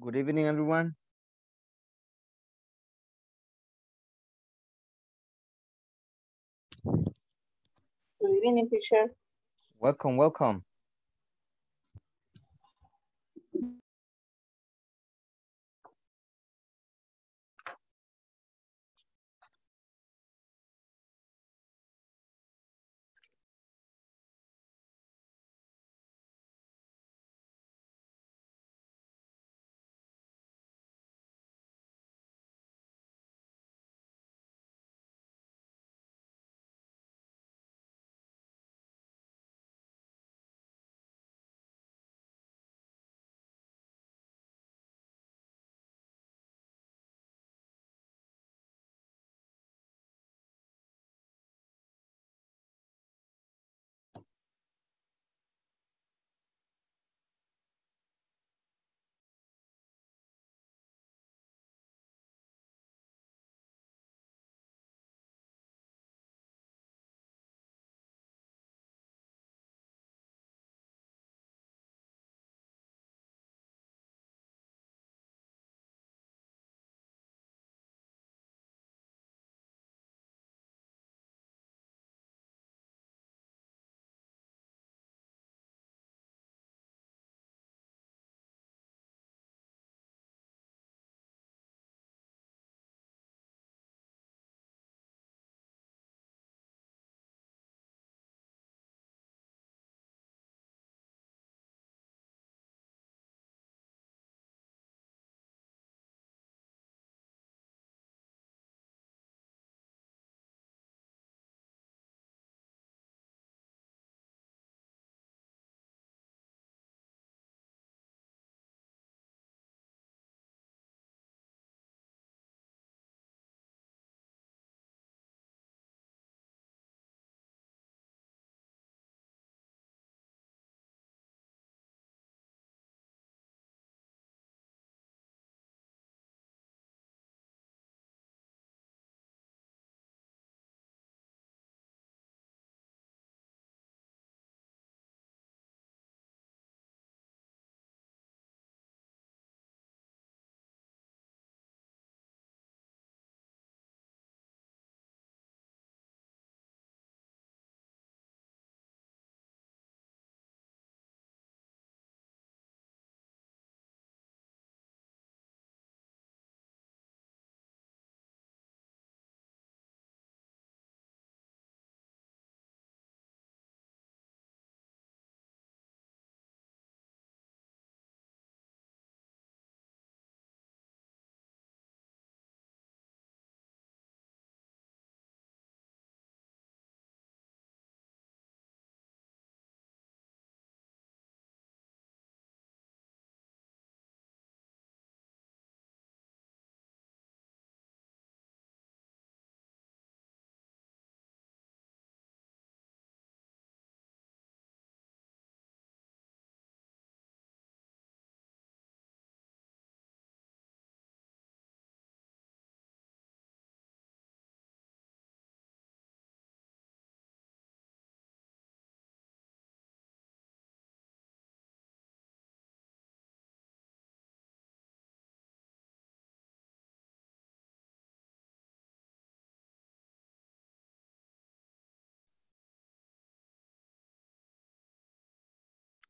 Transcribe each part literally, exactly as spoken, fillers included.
Good evening, everyone. Good evening, teacher. Welcome, welcome.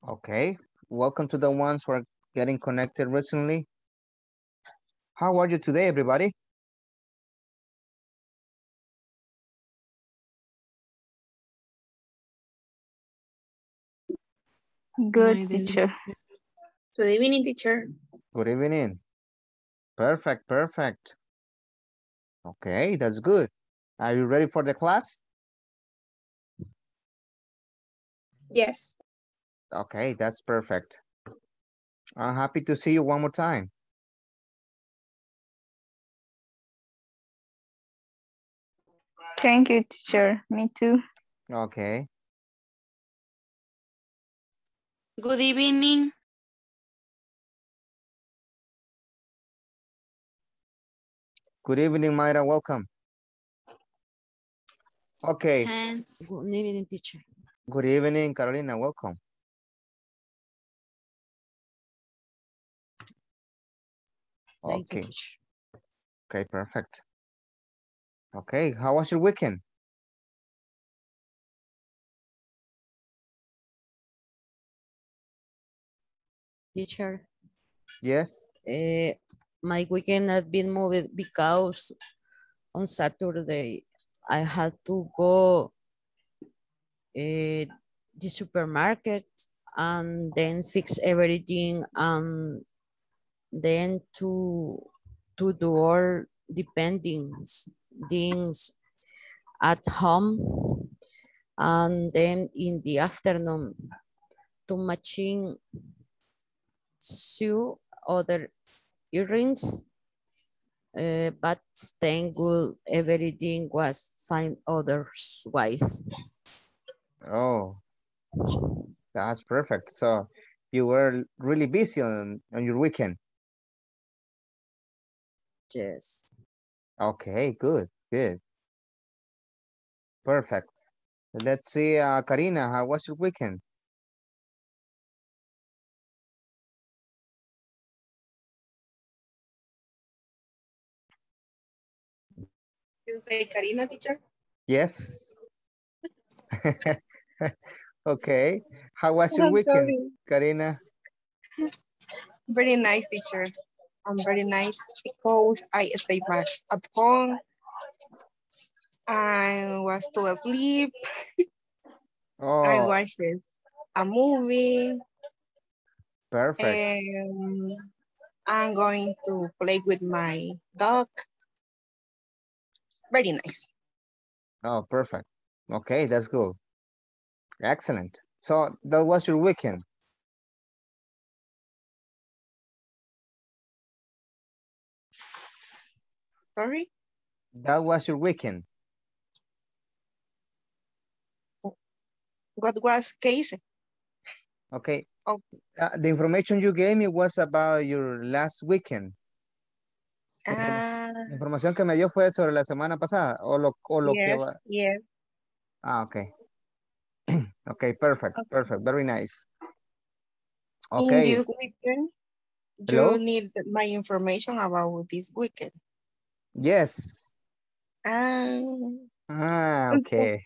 Okay, welcome to the ones who are getting connected recently. How are you today, everybody? Good, teacher. Good evening, teacher. Good evening. Perfect, perfect. Okay, that's good. Are you ready for the class? Yes. Okay, that's perfect. I'm happy to see you one more time. Thank you, teacher. Me too. Okay. Good evening. Good evening, Mayra. Welcome. Okay. Thanks. Good evening, teacher. Good evening, Carolina. Welcome. Thank okay. you, teacher. Okay, perfect. Okay, how was your weekend? Teacher. Yes. Uh, my weekend has been moved because on Saturday I had to go uh, the supermarket and then fix everything and then to to do all the pendings things at home, and then in the afternoon to matching two other earrings, uh, but thank God everything was fine otherwise. Oh, that's perfect. So you were really busy on, on your weekend. Yes. Okay, good, good. Perfect. Let's see, uh, Karina, how was your weekend? You say Karina, teacher? Yes. Okay. How was your I'm weekend, sorry. Karina? Very nice, teacher. I'm very nice because I stayed back at home. I was still asleep. Oh. I watched a movie. Perfect. And I'm going to play with my dog. Very nice. Oh, perfect. Okay, that's good. Excellent. So that was your weekend. Sorry? That was your weekend. What was case? Okay. Oh. Uh, the information you gave me was about your last weekend. Ah. La información que me dio fue sobre la semana pasada o lo, o lo yes, que va. Yes. Ah, okay. Okay, perfect, okay. Perfect. Very nice. Okay. In this weekend, Hello? You need my information about this weekend. Yes. Um, ah, okay.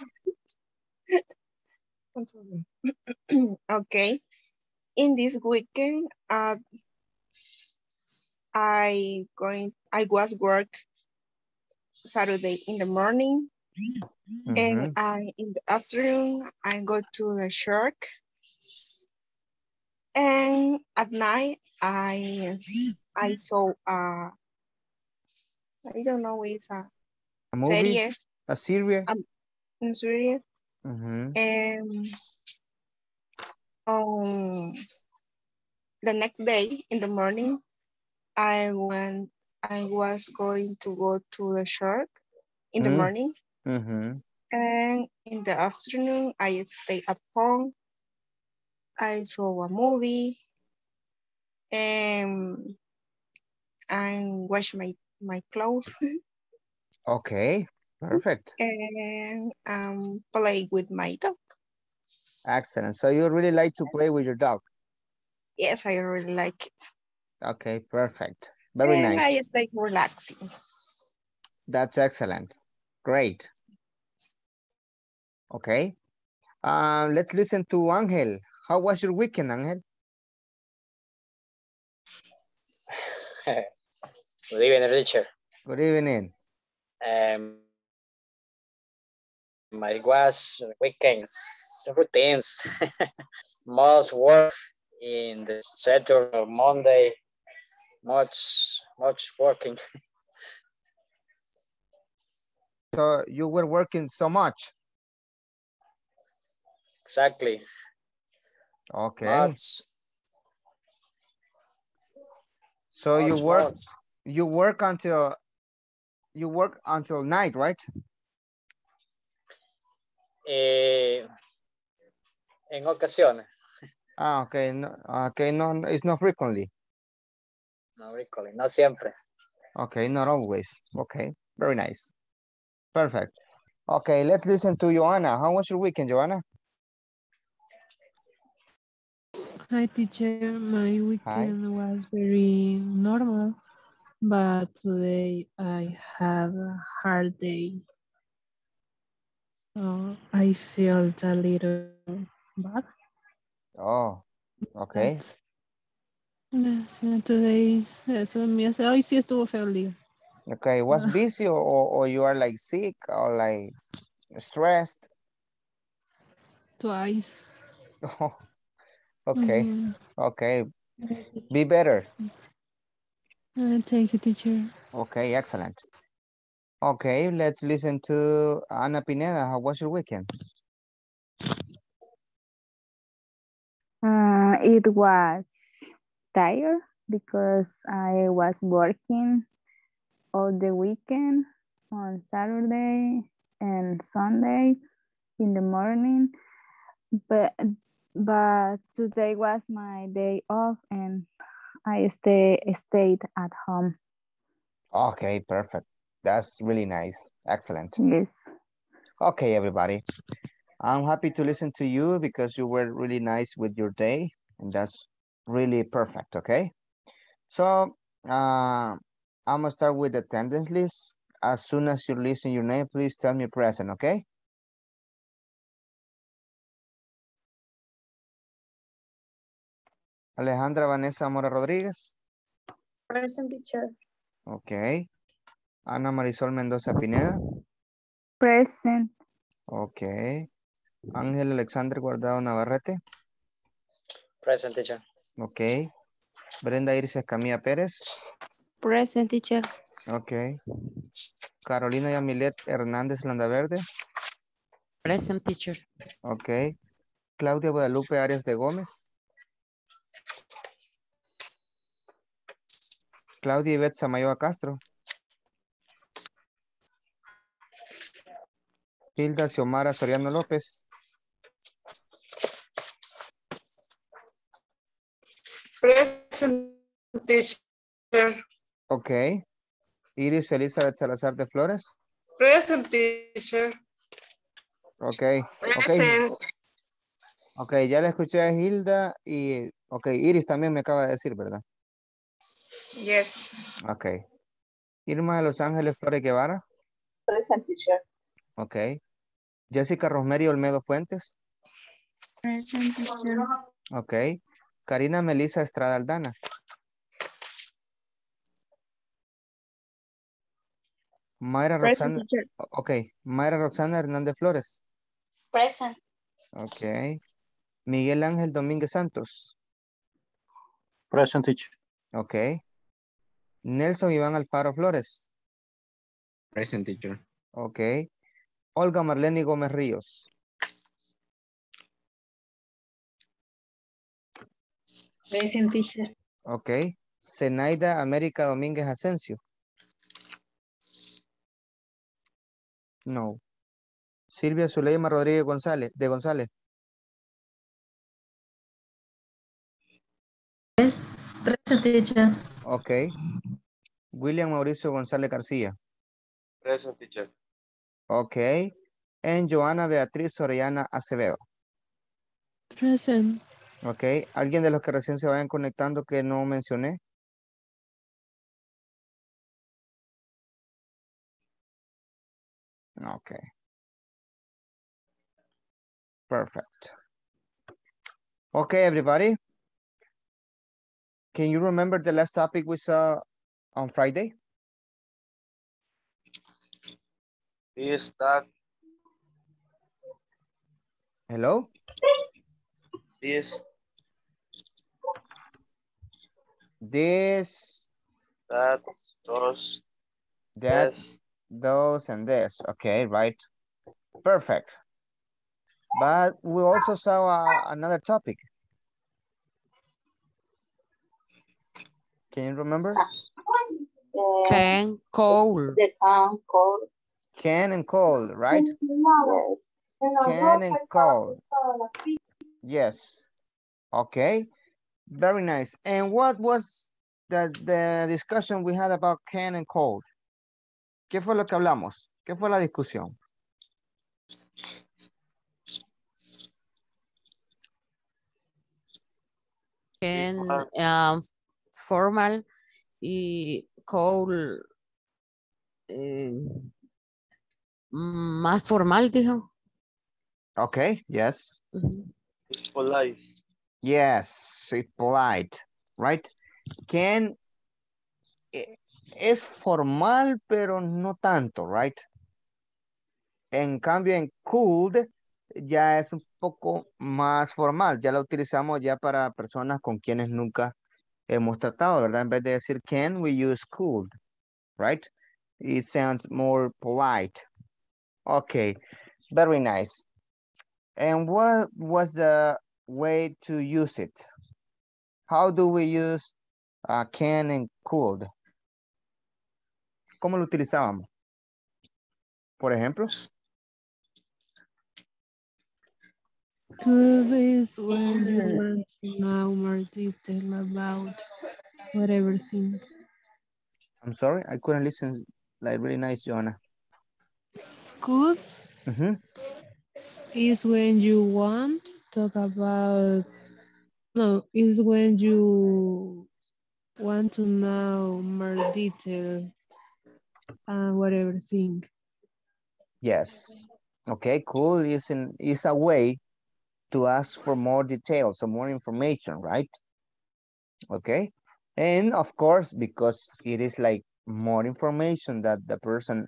Okay. In this weekend, uh, I going. I was work Saturday in the morning, mm-hmm. and I in the afternoon I go to the shark, and at night I I saw a. Uh, I don't know, it's a, a movie, a series, a series, mm-hmm. and um, the next day in the morning, I went, I was going to go to the shark in mm-hmm. the morning, mm-hmm. and in the afternoon, I stayed at home, I saw a movie, and I watched my my clothes. Okay, perfect. And um, play with my dog. Excellent. So you really like to play with your dog? Yes, I really like it. Okay, perfect. Very and nice. I just like relaxing. That's excellent. Great. Okay. Uh, let's listen to Angel. How was your weekend, Angel? Good evening, Richard. Good evening. Um, my was weekends, routines, most work in the Saturday or Monday, much, much working. So you were working so much? Exactly. Okay. Much. So much you work. You work until you work until night, right? Eh, en ocasiones. Ah, okay, no, okay, no, it's not frequently. No frequently, no siempre. Okay, not always. Okay, very nice, perfect. Okay, let's listen to Joanna. How was your weekend, Joanna? Hi, teacher. My weekend Hi. was very normal. but today I had a hard day. So I felt a little bad. Oh, okay. Today, eso me hace, hoy sí estuvo feo el día. Okay, was busy or, or you are like sick or like stressed? Twice. Oh, okay, mm-hmm. Okay. Be better. Uh, thank you, teacher. Okay, excellent. Okay, let's listen to Ana Pineda. How was your weekend? Uh, it was tired because I was working all the weekend on Saturday and Sunday in the morning. But, but today was my day off and I stay, stayed at home. Okay, perfect. That's really nice. Excellent. Yes. Okay, everybody. I'm happy to listen to you because you were really nice with your day. And that's really perfect, okay? So, uh, I'm going to start with the attendance list. As soon as you listen your name, please tell me present, okay? Alejandra Vanessa Mora Rodríguez. Present, teacher. Okay. Ana Marisol Mendoza Pineda. Present. Okay. Ángel Alexander Guardado Navarrete. Present, teacher. Okay. Brenda Iris Escamilla Pérez. Present, teacher. Okay. Carolina Yamilet Hernández Landaverde. Present, teacher. Okay. Claudia Guadalupe Arias de Gómez. Claudia Ivette Samayoa Castro. Hilda Xiomara Soriano López. Present, teacher. Ok. Iris Elizabeth Salazar de Flores. Present, teacher. Ok. Present. Ok, ya la escuché a Hilda y... Ok, Iris también me acaba de decir, ¿verdad? Yes. Okay. Irma de Los Ángeles Flores Guevara. Present, teacher. Okay. Jessica Rosmery Olmedo Fuentes. Present, teacher. Okay. Karina Melisa Estrada Aldana. Mayra Roxana. Okay. Mayra Roxana Hernández Flores. Present. Okay. Miguel Ángel Domínguez Santos. Present, teacher. Okay. Nelson Iván Alfaro Flores. Present, teacher. Ok. Olga Marlene Gómez Ríos. Present, teacher. Ok. Senaida América Domínguez Asensio. No. Silvia Zuleima Rodríguez González, de González. Yes. Present, teacher. Ok. William Mauricio González García. Present, teacher. Ok. And Joanna Beatriz Soriana Acevedo. Present. Ok. ¿Alguien de los que recién se vayan conectando que no mencioné? Ok. Perfect. Ok, everybody. Can you remember the last topic we saw on Friday? Is that... Hello? Is... This... That, those... That, this. Those, and this. Okay, right. Perfect. But we also saw uh, another topic. Can you remember? Uh, can, cold. The can, cold. Can and cold, right? Can and cold. Yes. Okay. Very nice. And what was the, the discussion we had about can and cold? ¿Qué fue lo que hablamos? ¿Qué fue la discusión? Can, um, formal y call eh, más formal, dijo. Okay, yes. Mm-hmm. It's polite. Yes, it's polite, right? Can, es formal, pero no tanto, right? En cambio, en could ya es un poco más formal. Ya lo utilizamos ya para personas con quienes nunca hemos tratado, ¿verdad? En vez de decir can, we use could, right? It sounds more polite. Okay, very nice. And what was the way to use it? How do we use uh, can and could? ¿Cómo lo utilizábamos? Por ejemplo. Could is when you want to know more detail about whatever thing. I'm sorry, I couldn't listen like really nice, Joanna. Could mm-hmm. is when you want to talk about, no, is when you want to know more detail and uh, whatever thing. Yes. Okay, cool. Is an, is a way to ask for more details or more information, right? Okay. And of course, because it is like more information that the person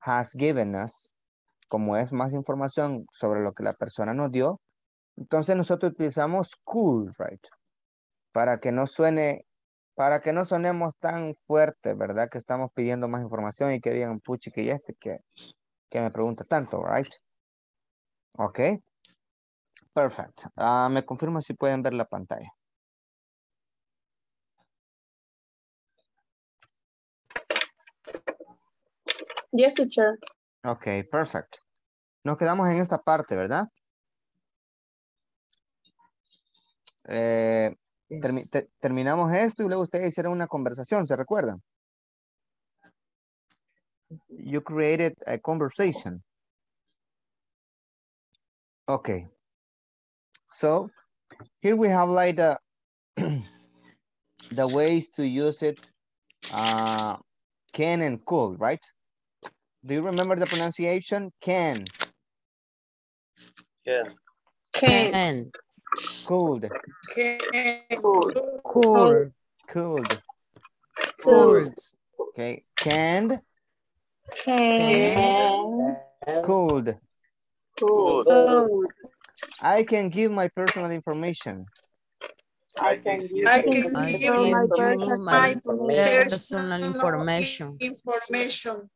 has given us, como es más información sobre lo que la persona nos dio, entonces nosotros utilizamos could, right? Para que no suene, para que no sonemos tan fuerte, ¿verdad? Que estamos pidiendo más información y que digan, puchi, que ya este, que, que me pregunta tanto, right? Ok. Perfect. Uh, me confirmo si pueden ver la pantalla. Yes, teacher. Ok, perfect. Nos quedamos en esta parte, ¿verdad? Eh, yes. termi te terminamos esto y luego ustedes hicieron una conversación, ¿se recuerdan? You created a conversation. Ok. So, here we have like the, the ways to use it, uh, can and could, right? Do you remember the pronunciation? Can. Yeah. Can. Can. Could. Can. Could. Could. Could. Could. Okay. Can. Can. Could. Could. I can give my personal information. I can give, I can I give, give my, personal my personal information. information.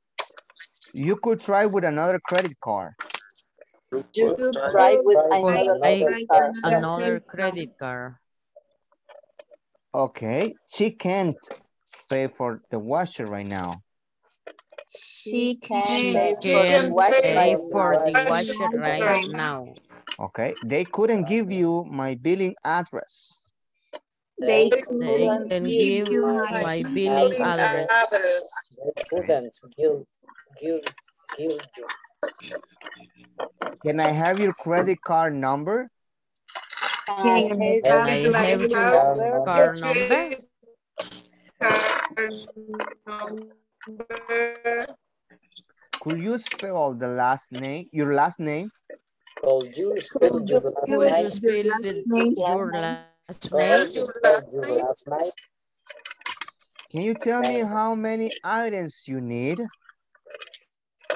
You could try with another credit card. You could try with another, credit card. another credit card. Okay, she can't pay for the washer right now. She can't she pay, can for, the pay for the washer right now. Okay, they couldn't give you my billing address. They couldn't they give, give you my billing address. address. They couldn't give. Give, give you. Can I have your credit card number? Can I have, I have your card, card number? number? Could you spell the last name? Your last name? Could you spell your last name? Could you spell your last name? Can you tell me how many items you need?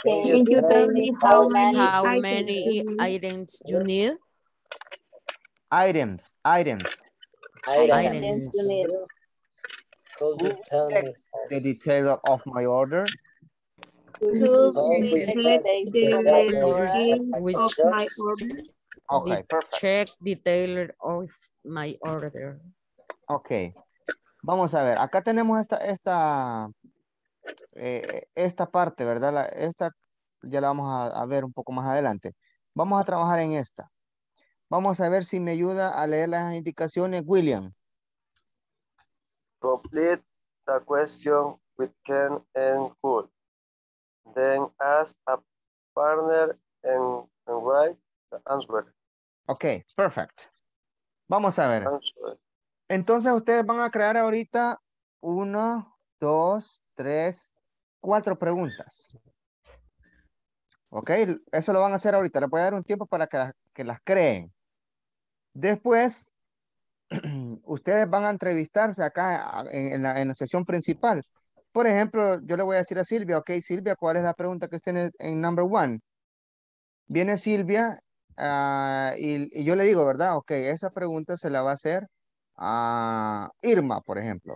Can you, you tell me how many, how many items, items you need? Items, items. Items, items you need. Could you tell me the detail of my order? Could you check the detail of my order? Okay, perfect. Check detail of my order. Okay. Vamos a ver, acá tenemos esta... esta... Eh, esta parte, ¿verdad? La, esta ya la vamos a, a ver un poco más adelante. Vamos a trabajar en esta. Vamos a ver si me ayuda a leer las indicaciones, William. Complete the question with can and could. Then ask a partner and, and write the answer. Ok, perfect. Vamos a ver. Entonces ustedes van a crear ahorita uno... dos, tres, cuatro preguntas. Ok, eso lo van a hacer ahorita. Les voy a dar un tiempo para que las, que las creen. Después, ustedes van a entrevistarse acá en la, en la sesión principal. Por ejemplo, yo le voy a decir a Silvia, ok, Silvia, ¿cuál es la pregunta que usted tiene en number one? Viene Silvia uh, y, y yo le digo, ¿verdad? Ok, esa pregunta se la va a hacer a Irma, por ejemplo.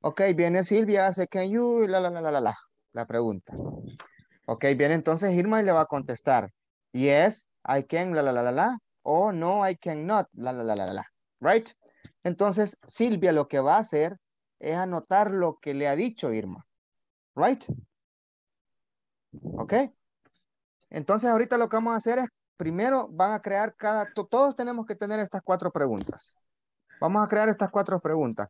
Ok, viene Silvia, hace can you, la, la, la, la, la, la pregunta. Ok, viene entonces Irma y le va a contestar, yes, I can, la, la, la, la, la, o no, I cannot, la, la, la, la, la, right? Entonces, Silvia lo que va a hacer es anotar lo que le ha dicho Irma, right? Ok. Entonces, ahorita lo que vamos a hacer es, primero van a crear cada, todos tenemos que tener estas cuatro preguntas. Vamos a crear estas cuatro preguntas.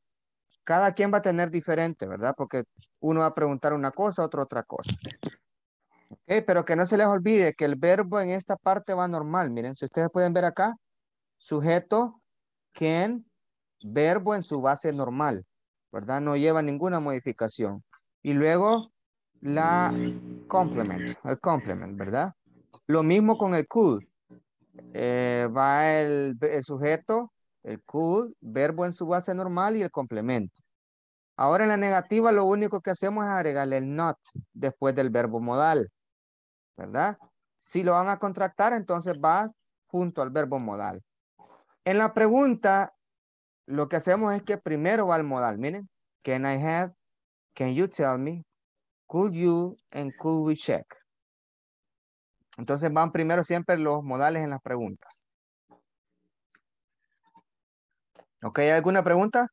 Cada quien va a tener diferente, ¿verdad? Porque uno va a preguntar una cosa, otro otra cosa. Okay, pero que no se les olvide que el verbo en esta parte va normal. Miren, si ustedes pueden ver acá, sujeto, can, verbo en su base normal, ¿verdad? No lleva ninguna modificación. Y luego la complement, el complement, ¿verdad? Lo mismo con el could. Eh, va el, el sujeto, el could, verbo en su base normal y el complemento. Ahora en la negativa lo único que hacemos es agregarle el not después del verbo modal, ¿verdad? Si lo van a contractar, entonces va junto al verbo modal. En la pregunta, lo que hacemos es que primero va el modal. Miren, can I have, can you tell me, could you, and could we check. Entonces van primero siempre los modales en las preguntas. ¿Ok? ¿Hay alguna pregunta?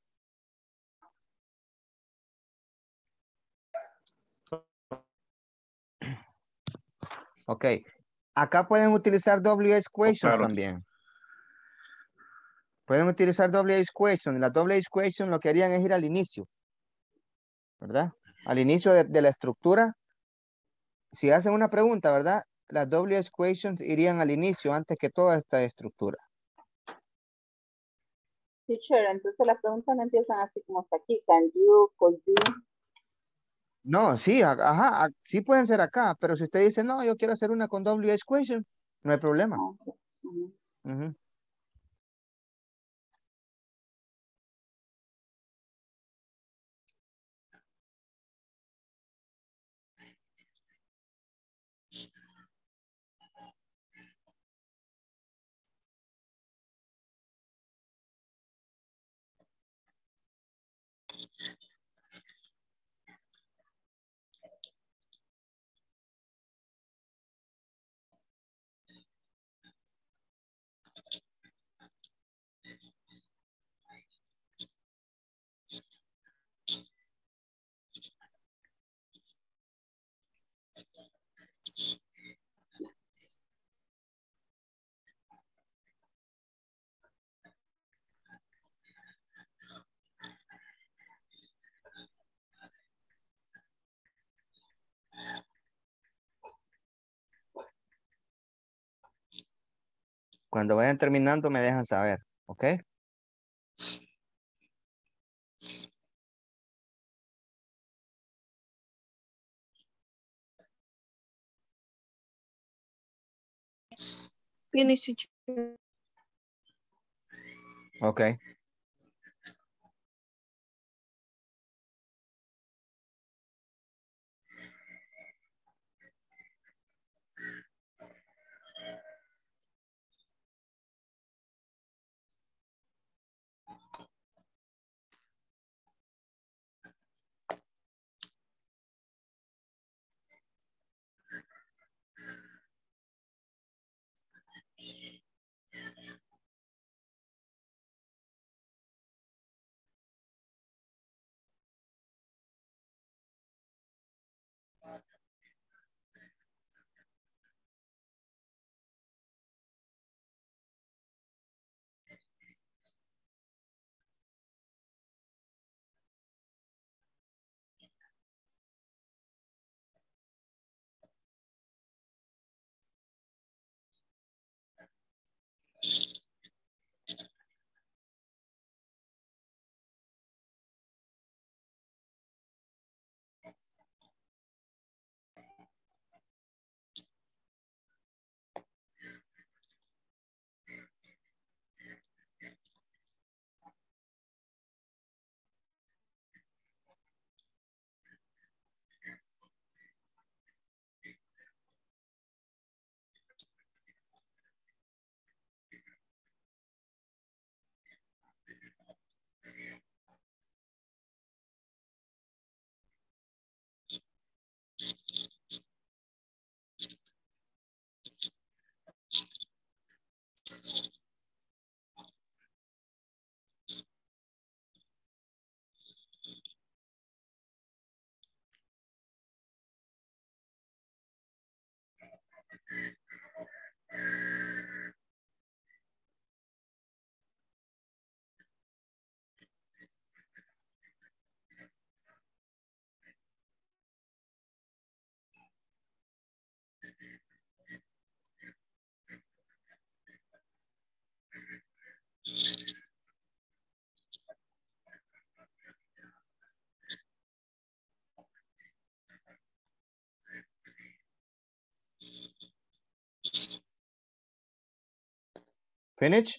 Ok, acá pueden utilizar W H question, claro, también. Pueden utilizar W H question. La W H question lo que harían es ir al inicio, ¿verdad? Al inicio de, de la estructura. Si hacen una pregunta, ¿verdad? Las W H questions irían al inicio antes que toda esta estructura. Teacher, entonces las preguntas no empiezan así como hasta aquí. Can you, could you? No, sí, ajá, sí pueden ser acá, pero si usted dice, no, yo quiero hacer una con W H question, no hay problema. Uh-huh. Uh-huh. Cuando vayan terminando me dejan saber, ¿ok? Ok. Finish?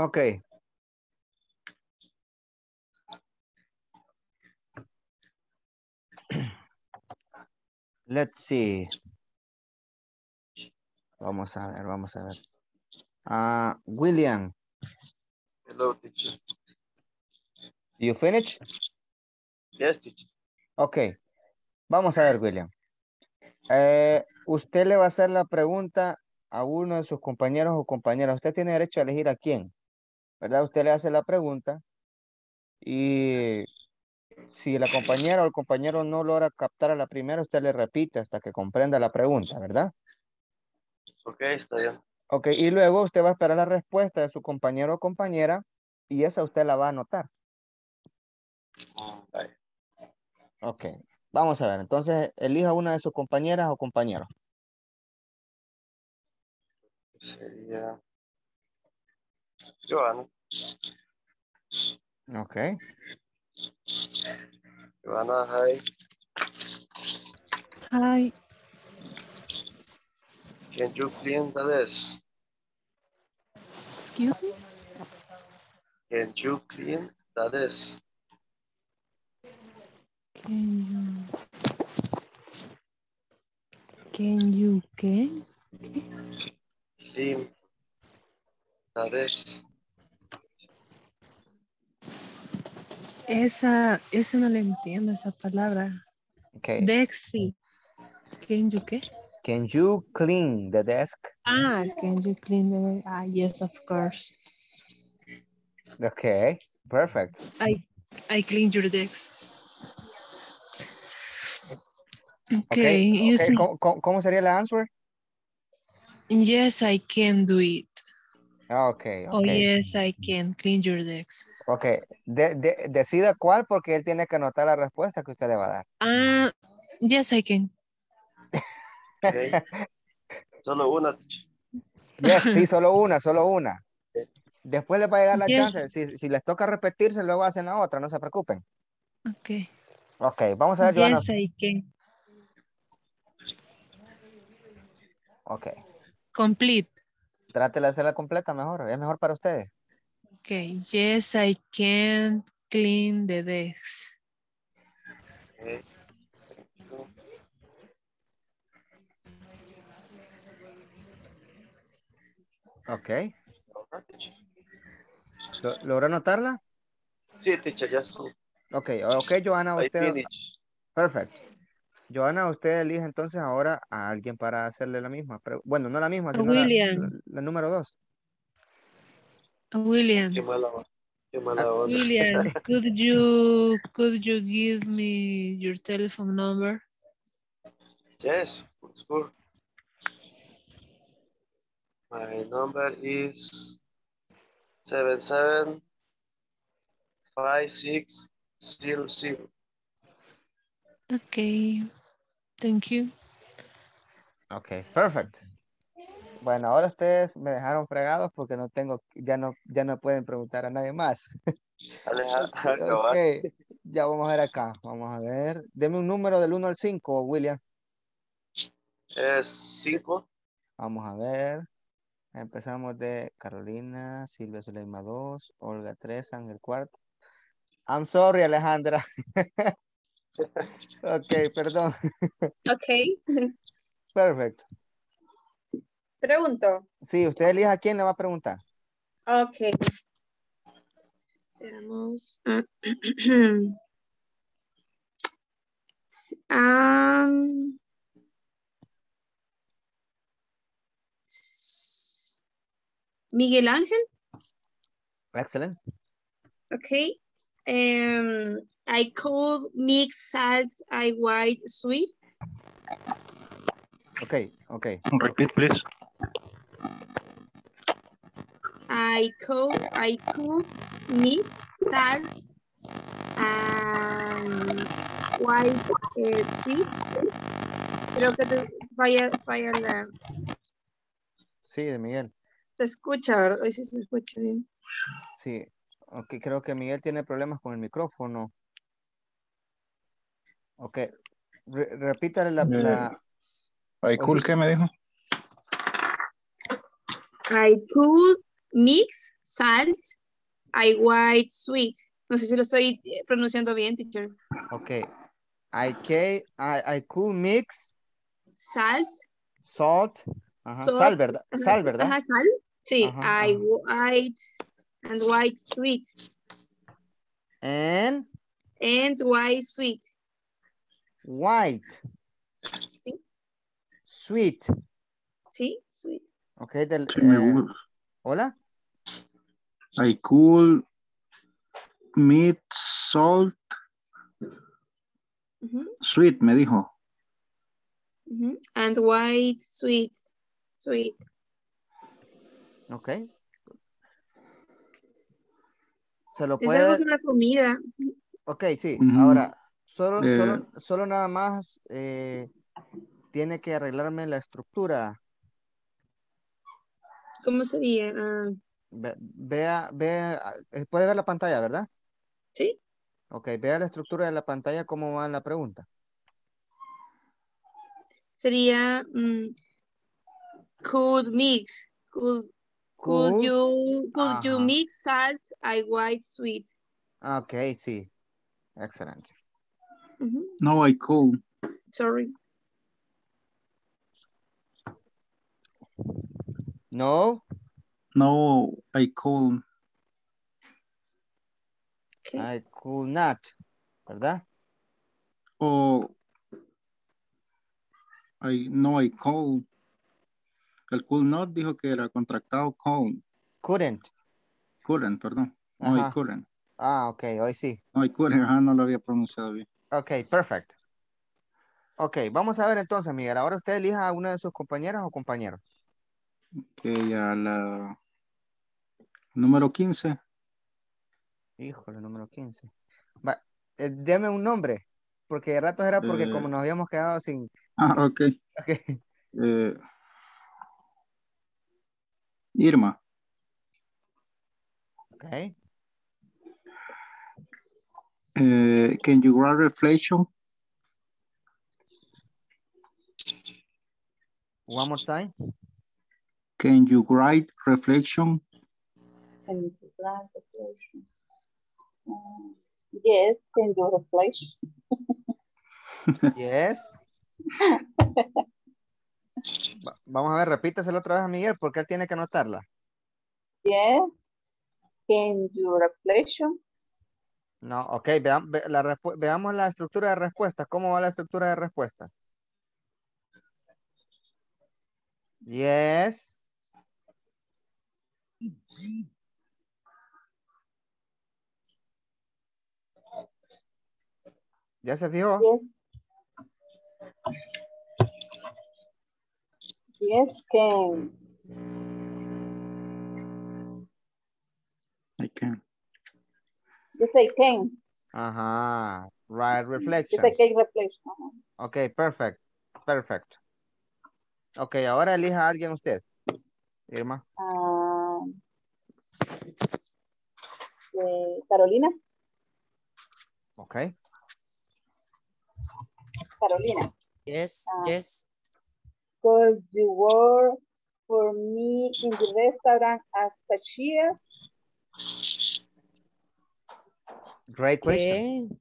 Okay. Let's see. Vamos a ver, vamos a ver. Uh, William. Hello, teacher. You finish? Yes, teacher. Okay. Vamos a ver, William. Eh, usted le va a hacer la pregunta a uno de sus compañeros o compañeras. Usted tiene derecho a elegir a quién, ¿verdad? Usted le hace la pregunta y si la compañera o el compañero no logra captar a la primera, usted le repite hasta que comprenda la pregunta, ¿verdad? Ok, está bien. Ok, y luego usted va a esperar la respuesta de su compañero o compañera y esa usted la va a anotar. Ok, vamos a ver. Entonces, elija una de sus compañeras o compañeros. Sería... Joanna. Okay. Joanna, hi. Hi. Can you clean the desk? Excuse me? Can you clean the desk? Can you... Can you can? Clean the desk. Esa, esa no le entiendo esa palabra. Okay. Dexy. Can you qué? Can you clean the desk? Ah, can you clean the desk? Ah, yes, of course. Okay, perfect. I, I clean your desk. Okay. okay. okay. ¿Cómo, ¿Cómo sería la answer? Yes, I can do it. Okay, okay. Oh, yes, I can clean your desk. Ok, de, de, decida cuál porque él tiene que anotar la respuesta que usted le va a dar. Ah, uh, yes, I can. Okay. Solo una. Yes, sí, solo una, solo una. Después les va a llegar la yes. chance. Si, si les toca repetirse, luego hacen la otra, no se preocupen. Ok. Ok, vamos a ver, Joanna. Yes, I can. Ok. Complete. Trate de hacerla completa mejor, es mejor para ustedes. Ok, yes, I can clean the desk. Okay. okay. ¿Logró anotarla? Sí, teacher, ya estuvo. Ok, ok, Joanna, usted... Perfecto. Joanna, usted elige entonces ahora a alguien para hacerle la misma. Pero, bueno, no la misma, sino William. La, la, la número dos. William. Qué mala, qué mala onda. William, could you, could you give me your telephone number? Yes, of course. My number is seven seven five six zero zero. Okay, thank you. Okay, perfect. Bueno, ahora ustedes me dejaron fregados porque no tengo, ya no, ya no pueden preguntar a nadie más. Okay, ya vamos a ver acá, vamos a ver. Deme un número del uno al cinco, William. Es cinco. Vamos a ver. Empezamos de Carolina, Silvia Zuleima dos, Olga tres, Ángel cuatro. I'm sorry, Alejandra. Ok, perdón. Ok. Perfecto. Pregunto. Sí, usted elija a quién le va a preguntar. Ok. Tenemos... Um, Miguel Ángel. Excellent. Okay. Um, I could mix salt and white sweet. Okay, okay. Repeat, please. I could, I could mix salt and white uh, sweet. Creo que te falla, falla la... Sí, de Miguel. Se escucha, ¿verdad? Hoy sí se escucha bien. Sí, ok, creo que Miguel tiene problemas con el micrófono. Ok, Re repítale la... la... I could, ¿qué me dijo? I could mix salt, I white sweet. No sé si lo estoy pronunciando bien, teacher. Ok. I, can, I, I could mix salt. Salt. Ajá. Salt. Sal, ¿verdad? Sal, ¿verdad? Ajá, sal. Sí. Ajá, I ajá. white and white sweet. And? And white sweet. White. Sí. Sweet. Sí, sweet. Ok, del... Sí, eh, hola. I could meat, salt, uh-huh. sweet, me dijo. Uh-huh. And white, sweet, sweet. Ok. Se lo puede... Es algo de la comida. Ok, sí. Uh-huh. Ahora, solo, eh... solo, solo nada más eh, tiene que arreglarme la estructura. ¿Cómo sería? Uh... Ve, vea, vea, puede ver la pantalla, ¿verdad? Sí. Ok, vea la estructura de la pantalla, cómo va la pregunta. Sería, um, could mix, could, could, could you, could ajá. you mix salt and white sweet? Ok, sí. Excelente. Uh-huh. No, I could. Sorry. No. No, I could. Okay. I could not, ¿verdad? Oh, I no, I could. El could not dijo que era contractado could. Couldn't. Couldn't, perdón. No, ajá. I couldn't. Ah, okay, hoy sí. No, I couldn't, ajá, no lo había pronunciado bien. Okay, perfect. Okay, vamos a ver entonces, Miguel. Ahora usted elija a una de sus compañeras o compañeros. Que okay, a la número quince. Híjole, número quince. Va, eh, deme un nombre, porque de ratos era porque eh, como nos habíamos quedado sin... Ah, sin, ok. okay. Eh, Irma. Ok. Eh, can you grab reflection? One more time. Can you write reflection? Can you write reflection? Um, yes, can you reflection? Yes. Va vamos a ver, repítaselo otra vez a Miguel porque él tiene que anotarla. Yes, can you reflection? No, ok, veam ve la veamos la estructura de respuestas. ¿Cómo va la estructura de respuestas? Yes. ¿Ya se fijó? Yes. Yes, can. I can. Yes, I can. Ajá. Right, reflection. Yes, I can reflection. Uh-huh. Ok, perfect. Perfect. Ok, ahora elija a alguien usted. Irma. Uh... Eh, Carolina. Ok. Carolina. Yes, uh, yes. Could you work for me in the restaurant as cashier? Great question.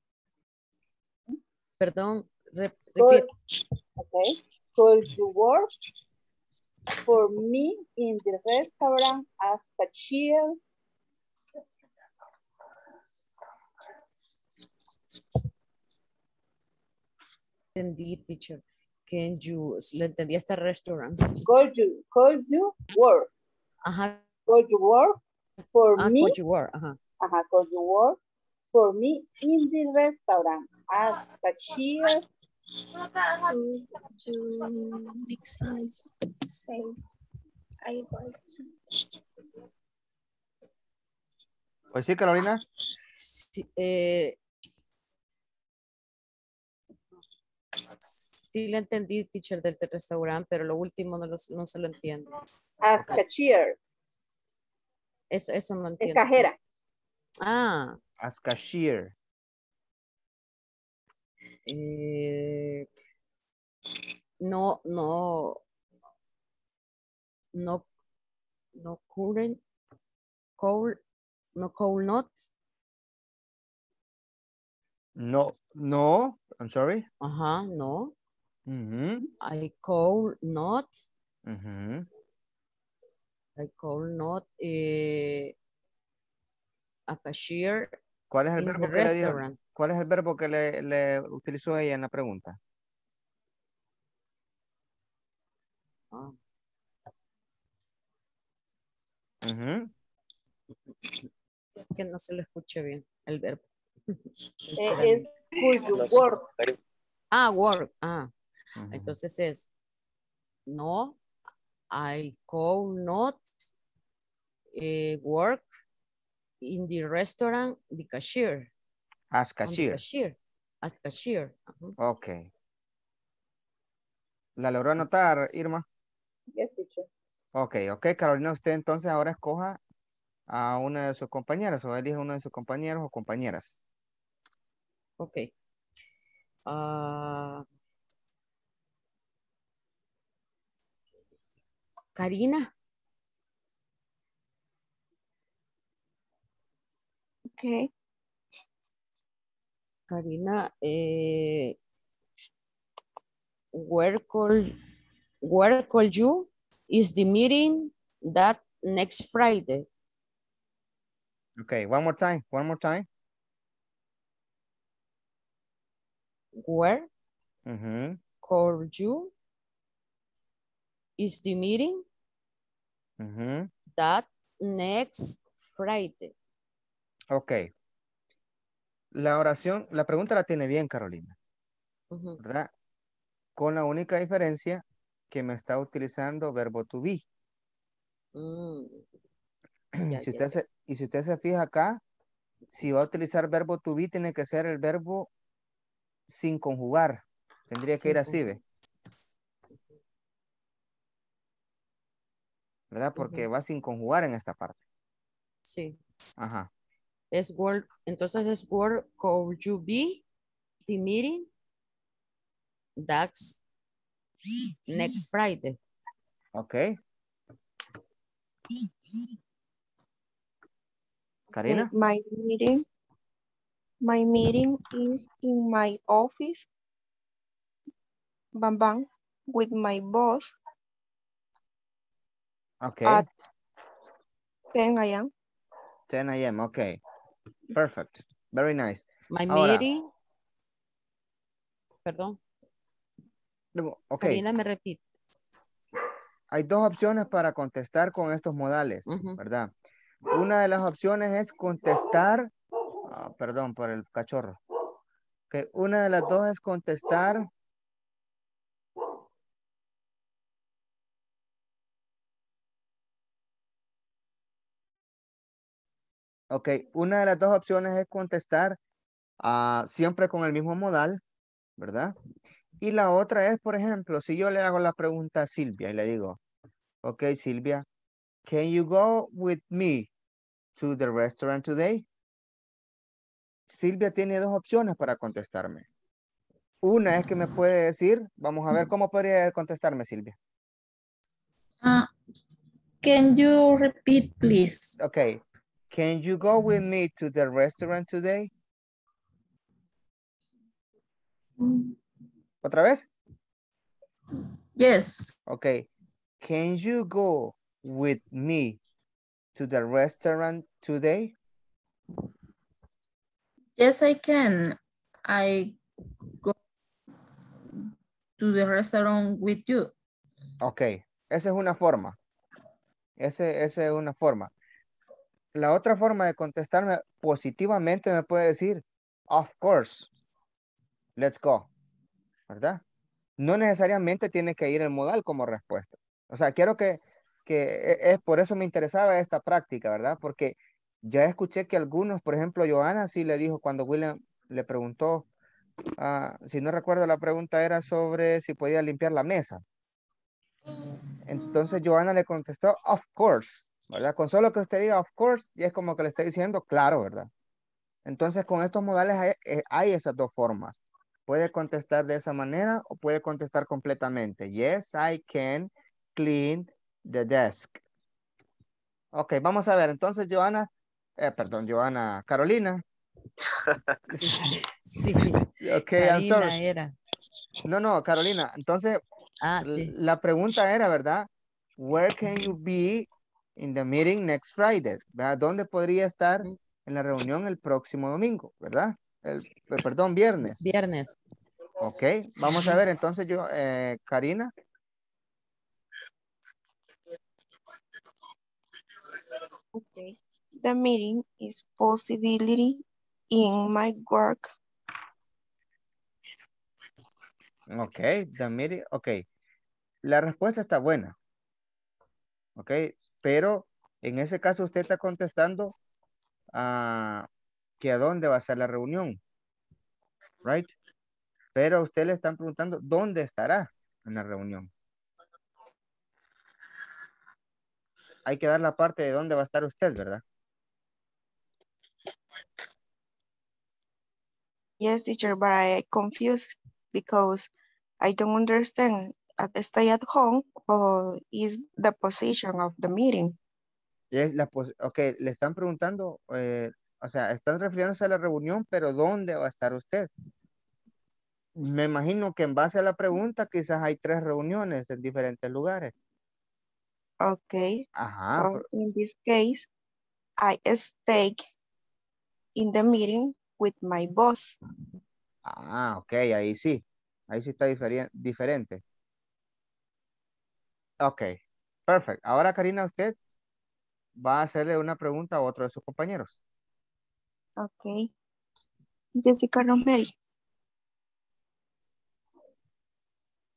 Okay. Perdón, re repeat. Okay. Could you work for me in the restaurant as cashier? entendí, teacher. Can you, lo entendí hasta restaurant. Could you, could you work? Ajá. Could you work for ah, me? Could you work, ajá. Ajá, could you work for me in the restaurant as cashier? To, to mix nice, say, I want to. Pues sí, Carolina. Sí, eh, sí le entendí, teacher, del restaurante, pero lo último no, lo, no se lo entiendo. As cashier. Eso, eso no entiendo. Es cajera. Ah. As cashier. Eh, no, no, no, no current, cold, no cold not. No, no, I'm sorry. Ajá, uh-huh, no. Mm-hmm. I cold not. Mm-hmm. I cold not eh, a cashier. ¿Cuál es el verbo que le dijo? ¿Cuál es el verbo que le, le utilizó ella en la pregunta? Oh. Uh-huh. Que no se lo escuche bien el verbo. Es work. Ah, work. Ah. Uh-huh. Entonces es no, I could not eh, work in the restaurant, the cashier. As cashier. Cashier. As cashier. Uh-huh. Ok. ¿La logró anotar, Irma? Yes, teacher. Ok, ok, Carolina, usted entonces ahora escoja a una de sus compañeras o elige a uno de sus compañeros o compañeras. Ok. Uh, Karina. Ok. Karina, eh, where could, where could you is the meeting that next Friday? Okay, one more time, one more time. Where mm-hmm. could you is the meeting mm-hmm. that next Friday? Okay. La oración, la pregunta la tiene bien, Carolina, uh-huh. ¿verdad? Con la única diferencia que me está utilizando verbo to be. Mm. Ya, si usted ya, ya. Se, y si usted se fija acá, si va a utilizar verbo to be, tiene que ser el verbo sin conjugar. Tendría sin que ir así, ¿ve? ¿Verdad? Porque uh-huh. va sin conjugar en esta parte. Sí. Ajá. Es word, entonces es word could you be the meeting that's next Friday. Ok. Karina? My meeting, my meeting is in my office. Bam bam with my boss. Ok. At ten a m ten a m Ok. Perfect. Very nice. My Ahora, meeting. Perdón. Okay. Karina, me repite. Hay dos opciones para contestar con estos modales, uh-huh. ¿verdad? Una de las opciones es contestar. Oh, perdón por el cachorro. Okay. Una de las dos es contestar. Ok, una de las dos opciones es contestar uh, siempre con el mismo modal, ¿verdad? Y la otra es, por ejemplo, si yo le hago la pregunta a Silvia y le digo, ok, Silvia, can you go with me to the restaurant today? Silvia tiene dos opciones para contestarme. Una es que me puede decir, vamos a ver cómo podría contestarme, Silvia. Uh, can you repeat, please? Ok. Can you go with me to the restaurant today? ¿Otra vez? Yes. Okay. Can you go with me to the restaurant today? Yes, I can. I go to the restaurant with you. Ok, esa es una forma. Ese, esa es una forma. La otra forma de contestarme positivamente me puede decir, of course, let's go, ¿verdad? No necesariamente tiene que ir el modal como respuesta. O sea, quiero que, que es por eso me interesaba esta práctica, ¿verdad? Porque ya escuché que algunos, por ejemplo, Joanna sí le dijo cuando William le preguntó, uh, si no recuerdo la pregunta era sobre si podía limpiar la mesa. Entonces Joanna le contestó, of course, ¿verdad? Con solo que usted diga of course, y es como que le está diciendo, claro, ¿verdad? Entonces con estos modales hay, hay esas dos formas. Puede contestar de esa manera o puede contestar completamente. Yes, I can clean the desk. Ok, vamos a ver. Entonces, Joanna, eh, perdón, Joanna, Carolina. Sí, sí. Ok, Karina, I'm sorry. Era. No, no, Carolina. Entonces, ah, sí. La pregunta era, ¿verdad? Where can you be in the meeting next Friday? ¿Verdad? ¿Dónde podría estar en la reunión el próximo domingo? ¿Verdad? El, perdón, viernes. Viernes. Ok, vamos a ver entonces yo, eh, Karina. Okay. The meeting is possibility in my work. Ok, the meeting, ok. La respuesta está buena. Ok, pero en ese caso usted está contestando a... Uh, que a dónde va a ser la reunión, right? Pero a usted le están preguntando dónde estará en la reunión. Hay que dar la parte de dónde va a estar usted, ¿verdad? Yes, teacher, but I'm confused because I don't understand. Stay at home or is the position of the meeting? Yes, la pos okay, le están preguntando... Eh, o sea, están refiriéndose a la reunión, pero ¿dónde va a estar usted? Me imagino que en base a la pregunta quizás hay tres reuniones en diferentes lugares. Ok. Ajá. So, in this case, I stay in the meeting with my boss. Ah, ok, ahí sí. Ahí sí está diferi- diferente. Ok, perfecto. Ahora, Karina, usted va a hacerle una pregunta a otro de sus compañeros. Ok. Jessica Rosmery.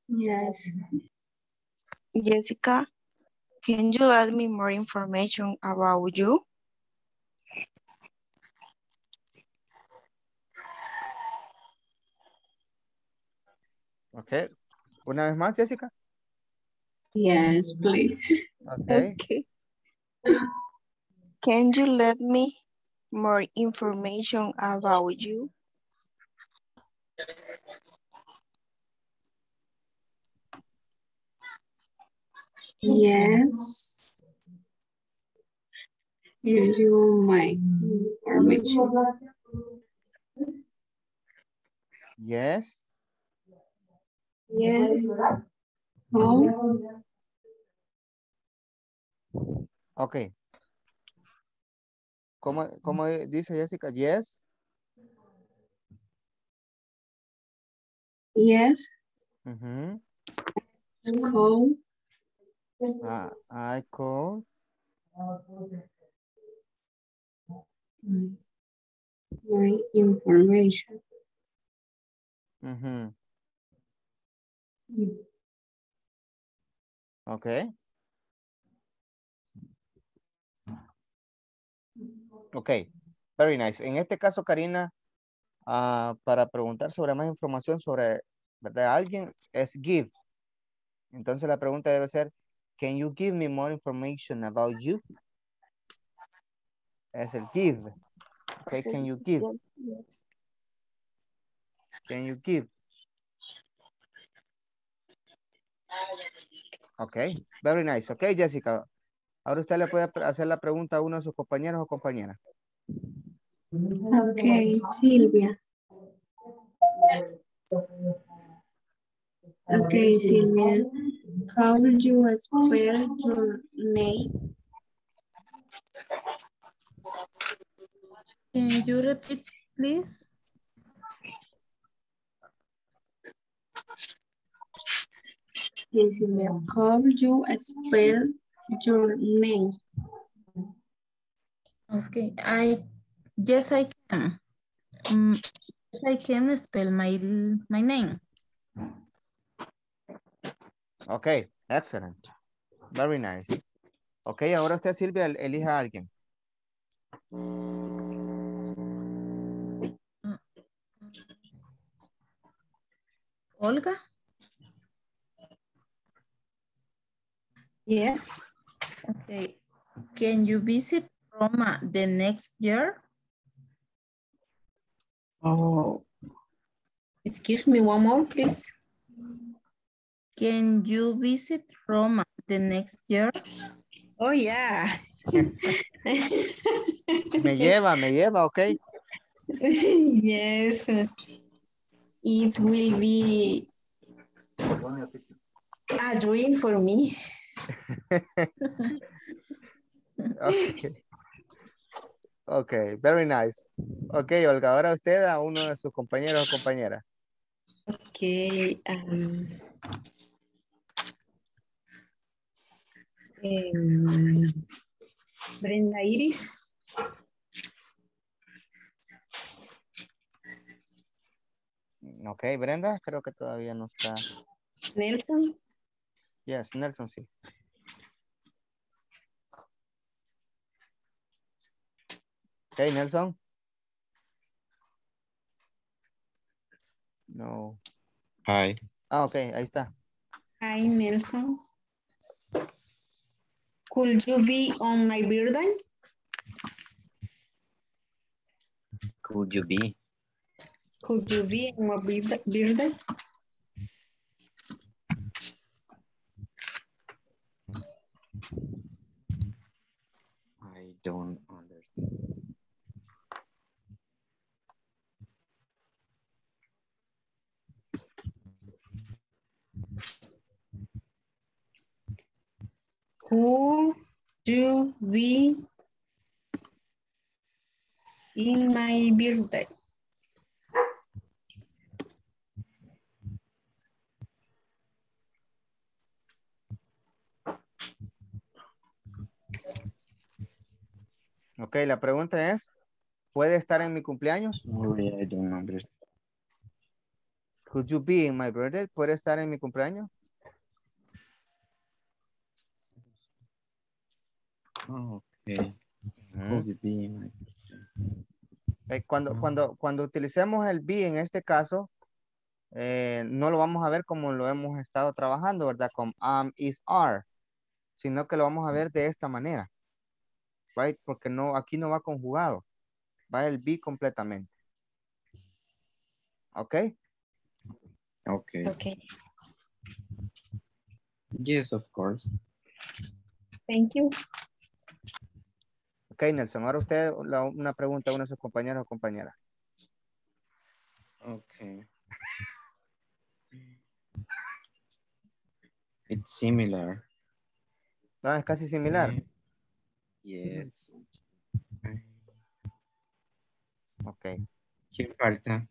Yes. Jessica, can you add me more information about you? Ok. Una vez más, Jessica. Yes, please. Ok. Okay. Can you let me more information about you? Yes. Here you my information. Yes. Yes. Oh. Okay. ¿Cómo, ¿Cómo dice Jessica? Yes. Yes. Uh-huh. I call. Uh, I call. My information. Uh-huh. Okay. Ok, very nice. En este caso, Karina, uh, para preguntar sobre más información sobre, ¿verdad? Alguien es give. Entonces la pregunta debe ser, can you give me more information about you? Es el give. Ok, can you give? Can you give? Ok, very nice. Ok, Jessica. Ahora usted le puede hacer la pregunta a uno de sus compañeros o compañeras. Ok, Silvia. Ok, Silvia. How do you spell your name? Can you repeat, please? Elizabeth, how you spell your name? Okay, I, yes I can. Um, yes I can spell my, my name. Okay, excellent. Very nice. Okay, ahora usted, Silvia, elija a alguien. Olga? Yes. Okay. Can you visit Roma the next year? Oh. Excuse me one more, please. Can you visit Roma the next year? Oh, yeah. Me lleva, me lleva, okay. Yes. It will be a dream for me. Okay. Okay, very nice. Okay, Olga, ahora usted a uno de sus compañeros o compañeras. Okay. Um, um, Brenda Iris. Ok, Brenda, creo que todavía no está. Nelson. Yes, Nelson, sí. Ok, Nelson. No. Hi. Ah, ok, ahí está. Hi, Nelson. Could you be on my birthday? Could you be? Could you be on my birthday? I don't understand. Could you be in my birthday? Ok, la pregunta es, ¿puede estar en mi cumpleaños? Oh, yeah, I don't understand. Could you be in my birthday? ¿Puede estar en mi cumpleaños? Oh, ok. Could you be in my birthday? Eh, cuando, oh. cuando, cuando utilicemos el be en este caso, eh, no lo vamos a ver como lo hemos estado trabajando, ¿verdad? Con am, is, are, sino que lo vamos a ver de esta manera. Right? Porque no, aquí no va conjugado. Va el be completamente. ¿Ok? Ok. Okay. Yes, of course. Thank you. Ok, Nelson. Ahora usted la, una pregunta a uno de sus compañeros o compañeras. Ok. It's similar. No, es casi similar. Okay. Yes. Ok. ¿Quién falta?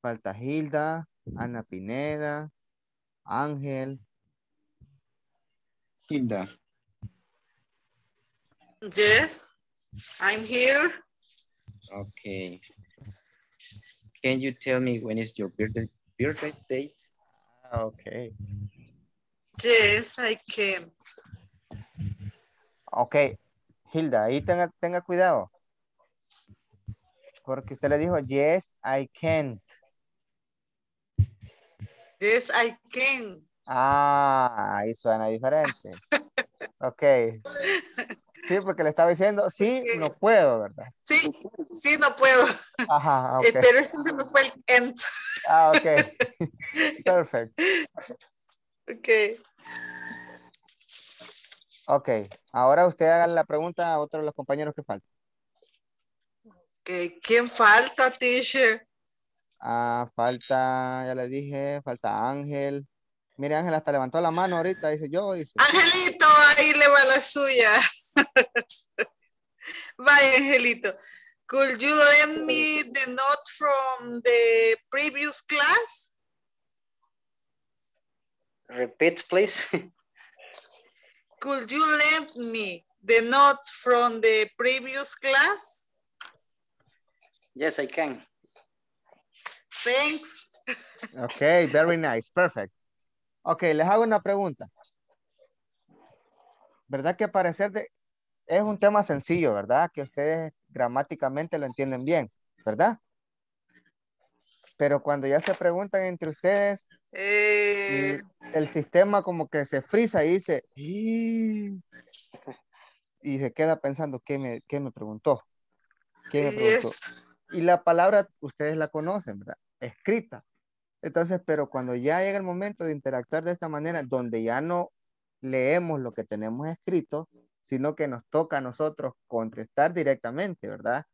Falta Hilda, Ana Pineda, Ángel. Hilda. Yes, I'm here. Ok. Can you tell me when is your birthday, birthday date? Ok. Yes, I can. Ok, Hilda, ahí tenga, tenga cuidado. Porque usted le dijo, yes, I can't. Yes, I can. Ah, ahí suena diferente. Ok. Sí, porque le estaba diciendo, sí, okay. No puedo, ¿verdad? Sí, sí, no puedo. Ajá, ok. Eh, pero eso se me fue el can't. Ah, ok. Perfecto. Ok. Ok, ahora usted haga la pregunta a otro de los compañeros que falta. Okay. ¿Quién falta, teacher? Ah, falta, ya le dije, falta Ángel. Mire, Ángel hasta levantó la mano ahorita, dice yo. Dice. Angelito, ahí le va la suya. Vaya, Angelito. Could you lend me the note from the previous class? Repeat, please. Could you lend me the notes from the previous class? Yes, I can. Thanks. Okay, very nice. Perfect. Okay, les hago una pregunta. ¿Verdad que parecer de... es un tema sencillo, ¿verdad? Que ustedes gramáticamente lo entienden bien, ¿verdad? Pero cuando ya se preguntan entre ustedes, eh... el sistema como que se frisa y dice, ¡Ihh! Y se queda pensando, ¿qué me, qué me preguntó? ¿Qué me preguntó? Yes. Y la palabra, ustedes la conocen, ¿verdad? Escrita. Entonces, pero cuando ya llega el momento de interactuar de esta manera, donde ya no leemos lo que tenemos escrito, sino que nos toca a nosotros contestar directamente, ¿verdad?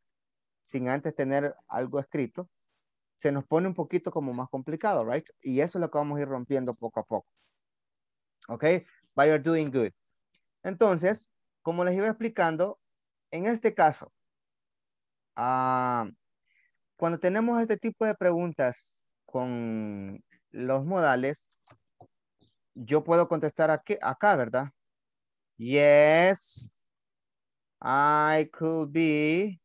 Sin antes tener algo escrito, se nos pone un poquito como más complicado, right? Y eso es lo que vamos a ir rompiendo poco a poco. ¿Ok? But you're doing good. Entonces, como les iba explicando, en este caso, uh, cuando tenemos este tipo de preguntas con los modales, yo puedo contestar aquí, acá, ¿verdad? Yes, I could be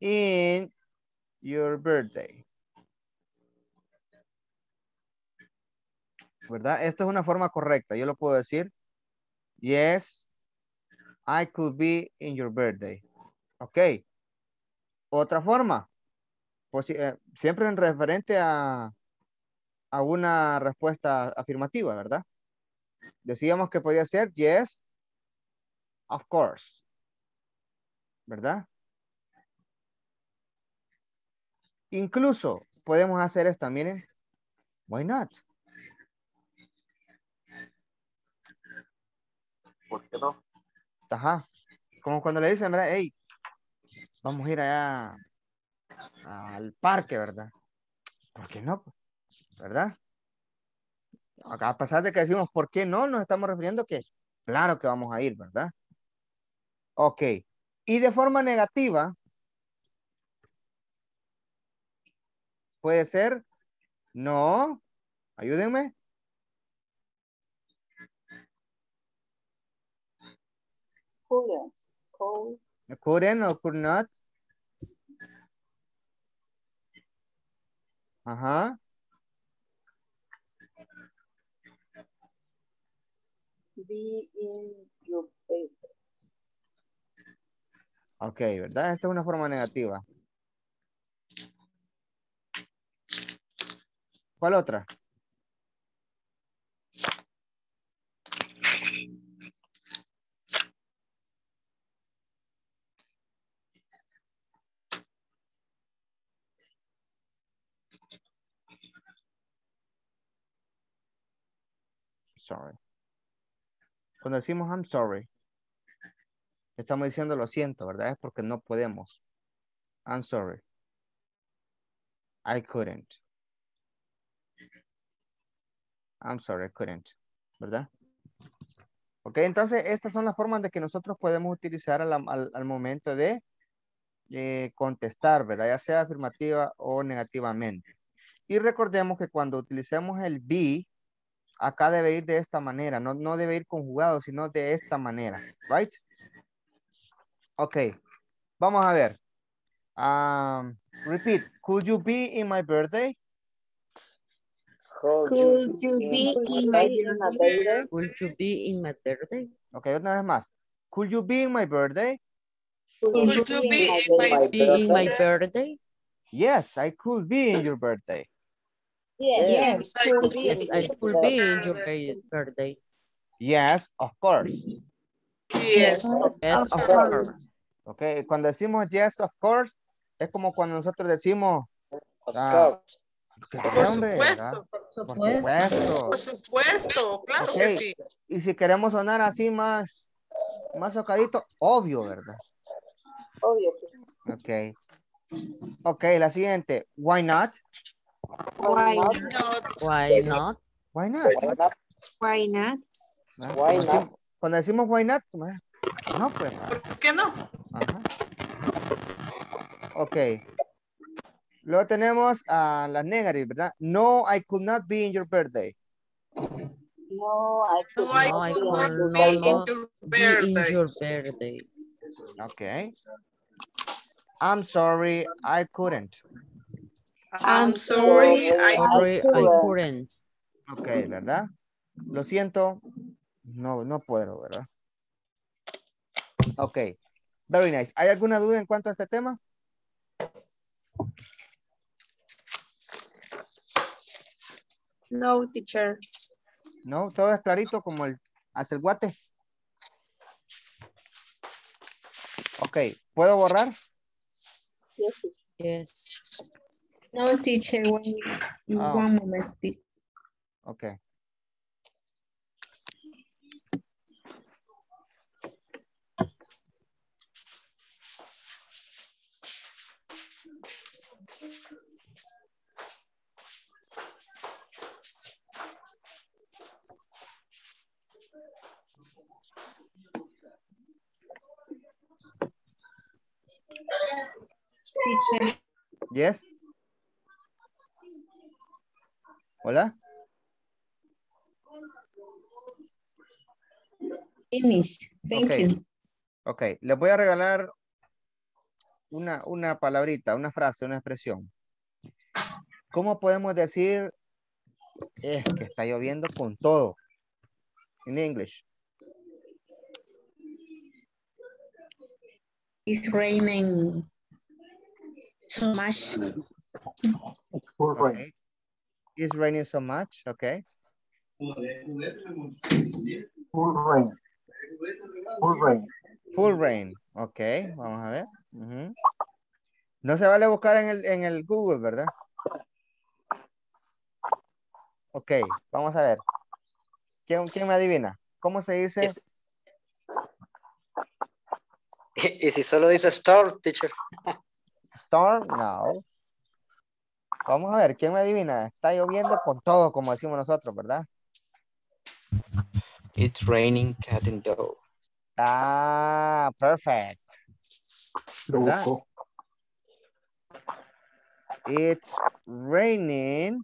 in your birthday. ¿Verdad? Esto es una forma correcta. Yo lo puedo decir. Yes, I could be in your birthday. Ok. Otra forma. Pues, eh, siempre en referente a, a una respuesta afirmativa, ¿verdad? Decíamos que podría ser, yes, of course. ¿Verdad? Incluso podemos hacer esta, miren. Why not? ¿Por qué no? Ajá. Como cuando le dicen, ¿verdad? Hey, vamos a ir allá al parque, ¿verdad? ¿Por qué no? ¿Verdad? A pesar de que decimos, ¿por qué no? Nos estamos refiriendo que, claro que vamos a ir, ¿verdad? Ok. Y de forma negativa, puede ser, no, ayúdenme. Couldn't. Couldn't o could not. Ajá. Be in your paper. Ok, ¿verdad? Esta es una forma negativa. ¿Cuál otra? Sorry. Cuando decimos I'm sorry, estamos diciendo lo siento, ¿verdad? Es porque no podemos. I'm sorry. I couldn't. I'm sorry, I couldn't. ¿Verdad? Ok, entonces estas son las formas de que nosotros podemos utilizar al, al, al momento de eh, contestar, ¿verdad? Ya sea afirmativa o negativamente. Y recordemos que cuando utilicemos el be, acá debe ir de esta manera, no, no debe ir conjugado, sino de esta manera, right? Ok, vamos a ver. Um, repeat, could you be in my birthday? Could you be in my birthday? Could you be in my birthday? Ok, otra vez más. Could you be in my birthday? Could you be in my birthday? Yes, I could be in your birthday. Yes, yes, I could be, yes, I could be in your birthday. Yes, of course. Yes, yes, yes of course. course. Okay, cuando decimos yes, of course, es como cuando nosotros decimos... Of ah, course. Claro, por, hombre, supuesto, por, por supuesto. Por supuesto, claro okay. que sí. Y si queremos sonar así más, más socadito, obvio, ¿verdad? Obvio. Ok. Ok, la siguiente. Why not? Why not? Why not? Why not? Why not? Why not? Cuando decimos why not, no, pues. ¿Por qué no? Ajá. Ok. Luego tenemos a uh, las negativas, ¿verdad? No, I could not be in your birthday. No, I could, no, I could, I could not, not be in your birthday. In your birthday. Okay. I'm sorry, I couldn't. I'm sorry, I couldn't. I couldn't. Okay, ¿verdad? Lo siento. No, no puedo, ¿verdad? Ok, very nice. ¿Hay alguna duda en cuanto a este tema? No, teacher. No, todo es clarito como el hace el guate. Ok, ¿puedo borrar? Yes. Yes. No, teacher, one, oh. one moment, please. Ok. Yes. Hola. Finish. Thank okay. you. Ok, les voy a regalar una, una palabrita, una frase, una expresión. ¿Cómo podemos decir es que está lloviendo con todo? En English. It's raining. So much. Okay. It's raining so much, okay. Full rain. Full rain. Full rain, okay. Vamos a ver. Uh-huh. No se vale buscar en el, en el Google, ¿verdad? Ok, vamos a ver. ¿Quién, quién me adivina? ¿Cómo se dice? Es... ¿Y si solo dice storm, teacher? Storm, no. Vamos a ver, ¿quién me adivina? Está lloviendo con todo, como decimos nosotros, ¿verdad? It's raining cat and dog. Ah, perfect. ¿Verdad? It's raining,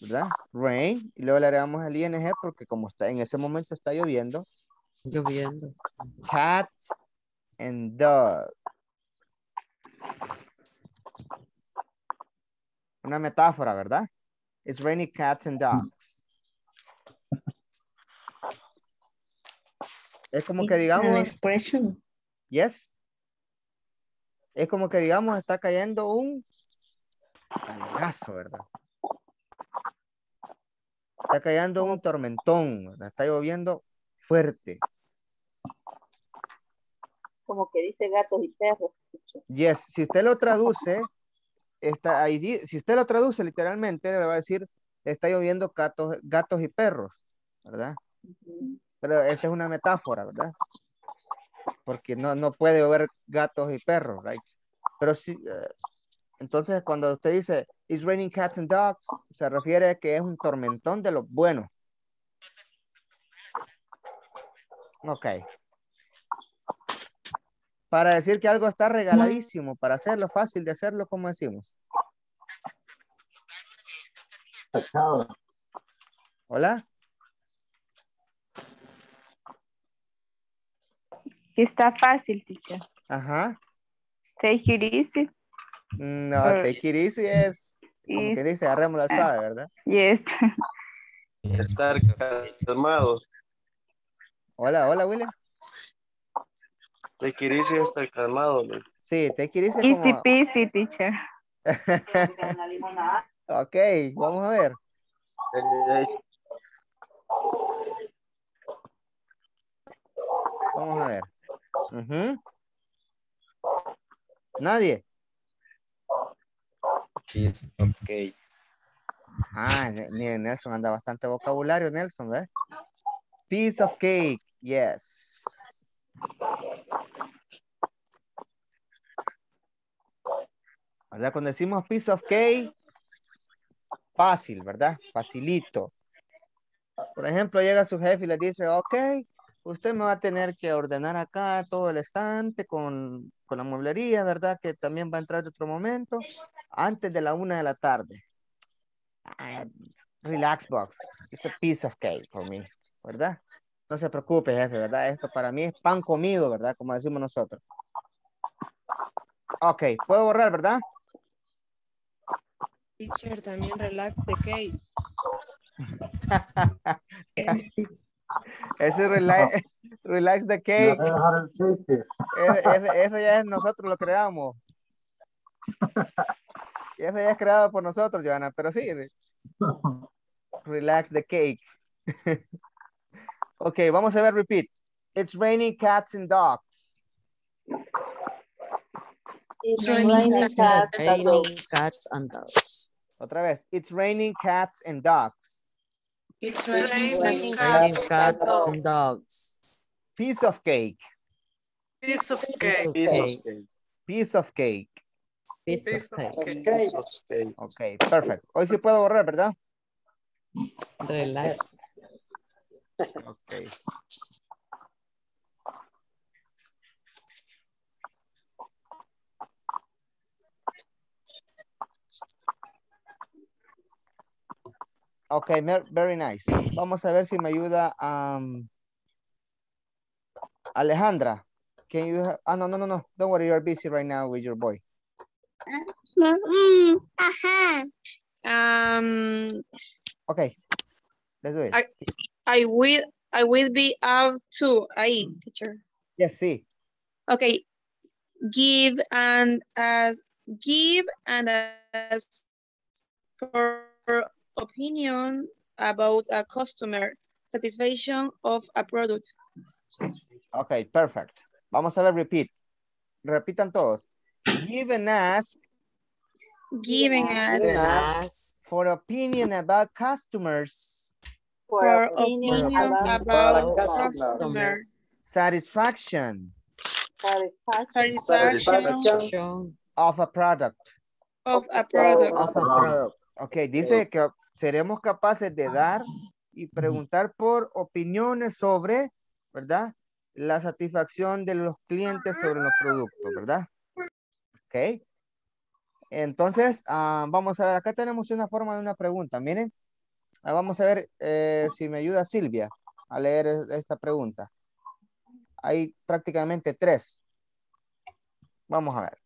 ¿verdad? Rain. Y luego le agregamos el ing porque como está en ese momento está lloviendo. Lloviendo. Cats and dogs. Una metáfora, ¿verdad? It's raining cats and dogs. Es como que digamos... Una expresión. Yes. Es como que digamos está cayendo un calabazo, ¿verdad? Está cayendo un tormentón, ¿verdad? Está lloviendo fuerte. Como que dice gatos y perros. Yes, si usted lo traduce, está ahí, si usted lo traduce literalmente, le va a decir, está lloviendo gatos, gatos y perros, ¿verdad? Uh-huh. Pero esta es una metáfora, ¿verdad? Porque no, no puede llover gatos y perros, right? Pero si, uh, entonces cuando usted dice, it's raining cats and dogs, se refiere a que es un tormentón de los buenos. Ok. Para decir que algo está regaladísimo, para hacerlo fácil de hacerlo, ¿cómo decimos? Hola. Está fácil, teacher. Ajá. Take it easy. No, Or, take it easy es como is, que dice, agarremos la suave, ¿verdad? Yes. Estar calmados. Hola, hola, William. Te quieres estar calmado, ¿no? Sí, te quieres estar calmado. Easy peasy, teacher. Ok, vamos a ver. Vamos a ver. Uh-huh. ¿Nadie? Yes, ok. Ah, Nelson anda bastante vocabulario, Nelson, ¿ves? Piece of cake, yes. ¿Verdad? Cuando decimos piece of cake, fácil, ¿verdad? Facilito. Por ejemplo, llega su jefe y le dice, ok, usted me va a tener que ordenar acá todo el estante con, con la mueblería, ¿verdad? Que también va a entrar de otro momento, antes de la una de la tarde. relax box. It's a piece of cake for me, ¿verdad? No se preocupe, jefe, ¿verdad? Esto para mí es pan comido, ¿verdad? Como decimos nosotros. Ok, puedo borrar, ¿verdad? Teacher, también relax the cake. Ese relax, relax the cake. Eso ya es nosotros lo creamos. Eso ya es creado por nosotros, Joanna, pero sí. Relax the cake. Ok, vamos a ver, repeat. It's raining cats and dogs. It's raining cats and dogs. Cats and dogs. Otra vez. It's raining cats and dogs. It's raining cats and dogs. Piece of cake. Piece of cake. Piece of cake. Piece of cake. Okay, perfect. Hoy sí puedo borrar, ¿verdad? Relax. Okay. Okay, very nice. Vamos a ver si me ayuda um, Alejandra. Can you have, ah, no, no, no, no. Don't worry, you're busy right now with your boy. Mm, uh-huh. Um, okay, let's do it. I, I will I will be out too. I teacher. Yes, see. Okay. Give and as give and as for opinion about a customer satisfaction of a product. Okay, perfect. Vamos a ver, repeat. Repitan todos. Give and ask. Giving us ask for opinion about customers. For, for opinion, opinion about, about customer. customer. Satisfaction. Satisfaction. Satisfaction. Of a product. Of a product. Of a product. Okay, dice que seremos capaces de dar y preguntar por opiniones sobre, ¿verdad? La satisfacción de los clientes sobre los productos, ¿verdad? Ok. Entonces, uh, vamos a ver, acá tenemos una forma de una pregunta, miren. Uh, vamos a ver eh, si me ayuda Silvia a leer esta pregunta. Hay prácticamente tres. Vamos a ver.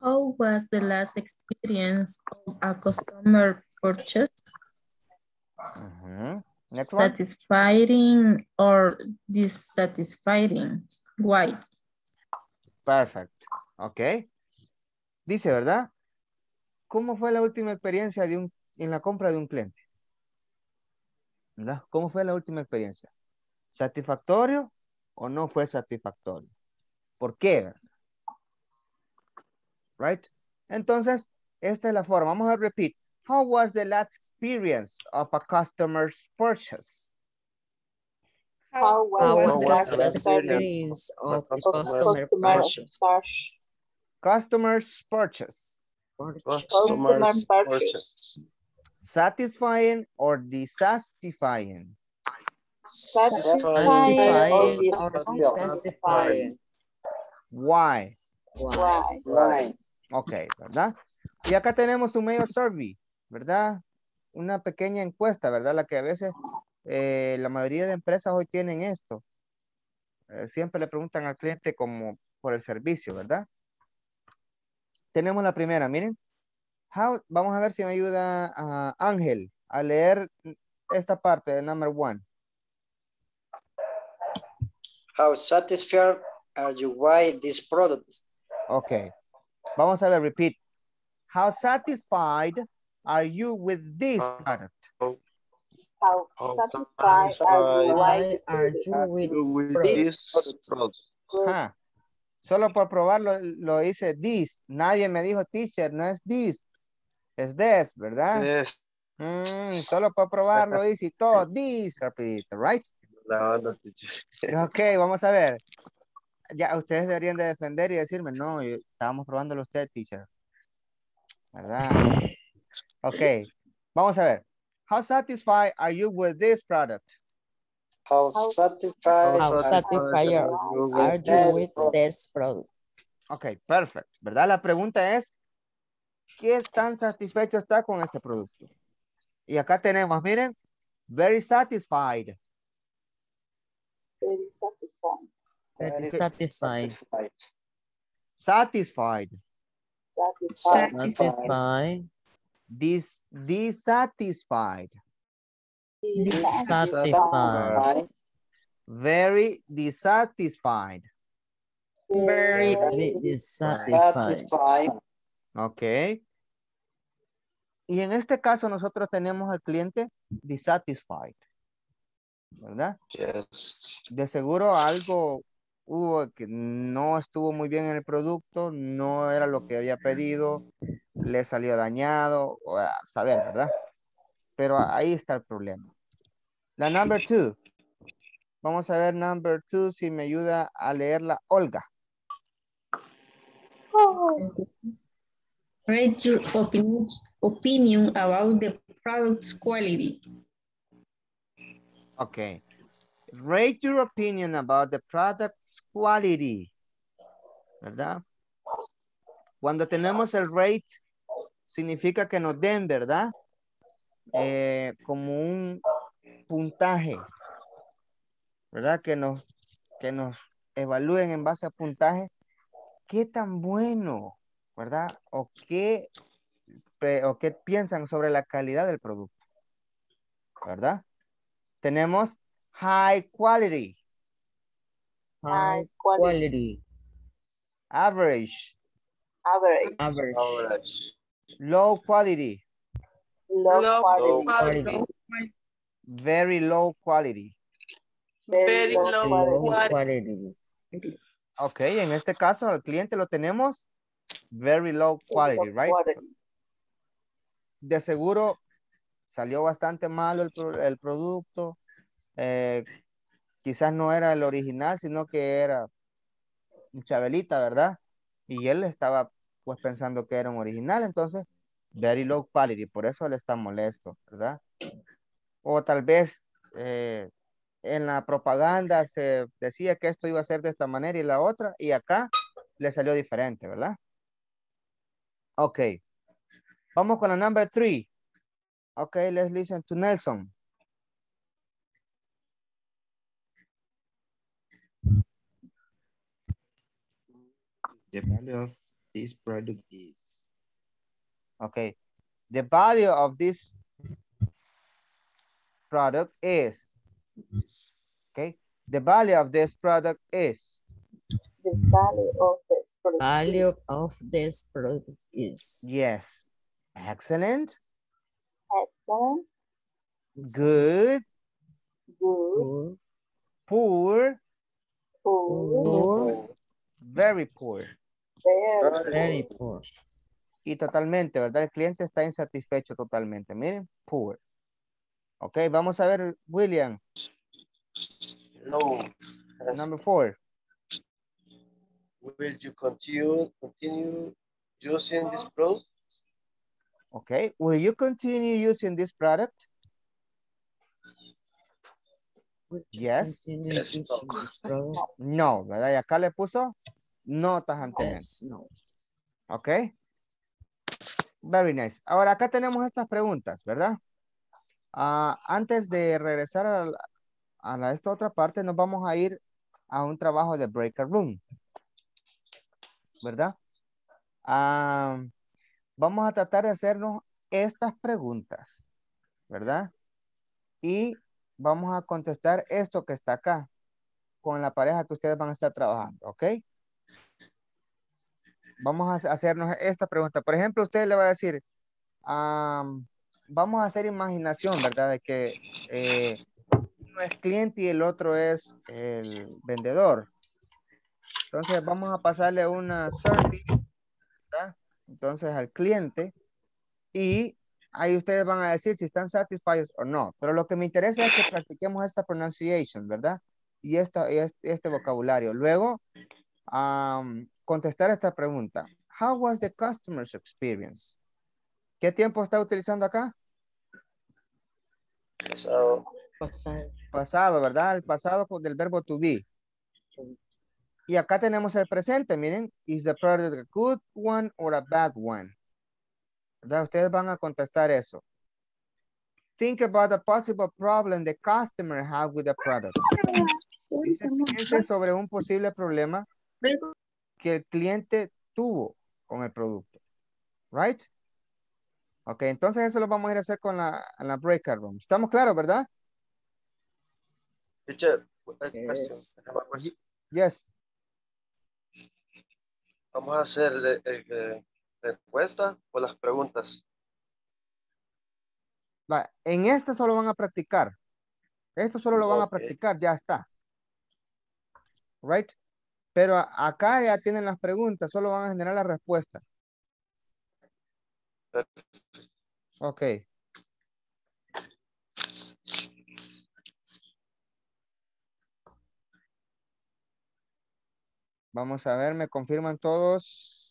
How was the last experience of a customer purchase? Uh-huh. Next one. Satisfying or dissatisfying? Why? Perfect. Okay. Dice, ¿verdad? ¿Cómo fue la última experiencia de un, en la compra de un cliente? ¿Verdad? ¿Cómo fue la última experiencia? ¿Satisfactorio o no fue satisfactorio? ¿Por qué? ¿Verdad? Right? Entonces, esta es la forma. Vamos a repeat. How was the last experience of a customer's purchase? How was the last experience of a customer's purchase? Customers purchase. Customers purchase. Satisfying or dissatisfying? Satisfying or dissatisfying. Why? Why? Why? Ok, ¿verdad? Y acá tenemos un medio survey, ¿verdad? Una pequeña encuesta, ¿verdad? La que a veces eh, la mayoría de empresas hoy tienen esto. Eh, siempre le preguntan al cliente como por el servicio, ¿verdad? Tenemos la primera, miren. How, vamos a ver si me ayuda a Ángel a leer esta parte de number one. How satisfied are you with this product? Ok. Vamos a ver, repeat. How satisfied are you with this product? How satisfied are you, why are you with this product? Huh. Solo por probarlo lo hice this. Nadie me dijo teacher, no es this. Es this, ¿verdad? Yes. Mm, solo por probarlo hice todo this, rapidito, right? No, no, teacher. Ok, vamos a ver. Ya, ustedes deberían de defender y decirme, no, yo, estábamos probándolo usted, teacher. ¿Verdad? Ok, vamos a ver. How satisfied are you with this product? How satisfied, How satisfied are, you are you with this product? Ok, perfecto. ¿Verdad? La pregunta es, ¿qué tan satisfecho está con este producto? Y acá tenemos, miren, very satisfied. Very satisfied. Very satisfied. Satisfied. Satisfied. Satisfied. Satisfied. Dis, dissatisfied. Dissatisfied. Very dissatisfied. Very, very dissatisfied. Dissatisfied. Ok. Y en este caso nosotros tenemos al cliente dissatisfied, ¿verdad? Yes. De seguro algo hubo que no estuvo muy bien en el producto, no era lo que había pedido, le salió dañado, a saber, ¿verdad? Pero ahí está el problema. La number two. Vamos a ver number two si me ayuda a leerla Olga. Oh. Rate your opinion, opinion about the product's quality. Okay. Rate your opinion about the product's quality. ¿Verdad? Cuando tenemos el rate, significa que nos den, ¿verdad? Eh, como un puntaje. ¿Verdad? Que nos, que nos evalúen en base a puntaje. ¿Qué tan bueno? ¿Verdad? O qué, o qué piensan sobre la calidad del producto, ¿verdad? Tenemos high quality. High quality. Average. Average. Average. Average. Low quality. Low, low quality. Quality. Very low quality. Very, Very low, low quality. Quality. Ok, en este caso al cliente lo tenemos very low quality, right? De seguro salió bastante malo el, el producto. Eh, quizás no era el original, sino que era un chabelita, ¿verdad? Y él estaba pues pensando que era un original, entonces very low quality, por eso él está molesto, ¿verdad? O tal vez eh, en la propaganda se decía que esto iba a ser de esta manera y la otra, y acá le salió diferente, ¿verdad? Ok. Vamos con la number three. Ok, let's listen to Nelson. The value of this product is. Ok. The value of this product is. Ok. The value of this product is. The value of this product. Value of this product is. Yes. Excellent. Excellent. Good. Good. Poor. Poor. Poor. Very poor. Very, very poor. Y totalmente, ¿verdad? El cliente está insatisfecho totalmente. Miren, poor. Ok, vamos a ver, William. No. Number four. Will you continue, continue using this product? Okay. Will you continue using this product? Yes. Yes. This product? No, ¿verdad? Y acá le puso no tajantemente. Yes, no. Ok. Very nice. Ahora acá tenemos estas preguntas, ¿verdad? Uh, antes de regresar a, la, a la, esta otra parte, nos vamos a ir a un trabajo de breaker room, ¿verdad? Ah, vamos a tratar de hacernos estas preguntas, ¿verdad? Y vamos a contestar esto que está acá con la pareja que ustedes van a estar trabajando, ¿ok? Vamos a hacernos esta pregunta. Por ejemplo, usted le va a decir, um, vamos a hacer imaginación, ¿verdad? De que eh, uno es cliente y el otro es el vendedor. Entonces vamos a pasarle una survey, ¿verdad? Entonces al cliente, y ahí ustedes van a decir si están satisfied o no. Pero lo que me interesa es que practiquemos esta pronunciation, ¿verdad? Y esta, este, este vocabulario. Luego, um, contestar esta pregunta. How was the customer's experience? ¿Qué tiempo está utilizando acá? Pasado. Pasado, ¿verdad? El pasado del verbo to be. Y acá tenemos el presente, miren. Is the product a good one or a bad one? ¿Verdad? Ustedes van a contestar eso. Think about a possible problem the customer have with the product. Piense sobre un posible problema que el cliente tuvo con el producto. Right? Ok, entonces eso lo vamos a ir a hacer con la, la breakout room. ¿Estamos claros, verdad? Teacher, yes. yes. Vamos a hacer eh, eh, respuesta o las preguntas. Va. En esta solo van a practicar. Esto solo lo van okay. a practicar, ya está. Right? Pero acá ya tienen las preguntas, solo van a generar la respuesta. Ok. Vamos a ver, me confirman todos.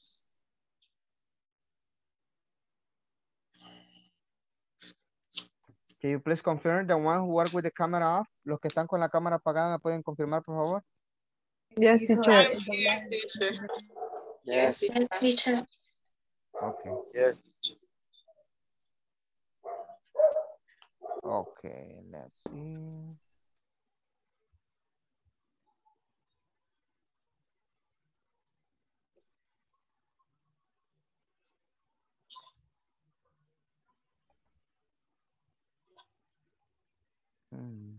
Can you please confirm the one who work with the camera off? Los que están con la cámara apagada, ¿me pueden confirmar, por favor? Yes, teacher. Yes, teacher. Yes, teacher. Okay. Yes, teacher. Okay, let's see. Hmm.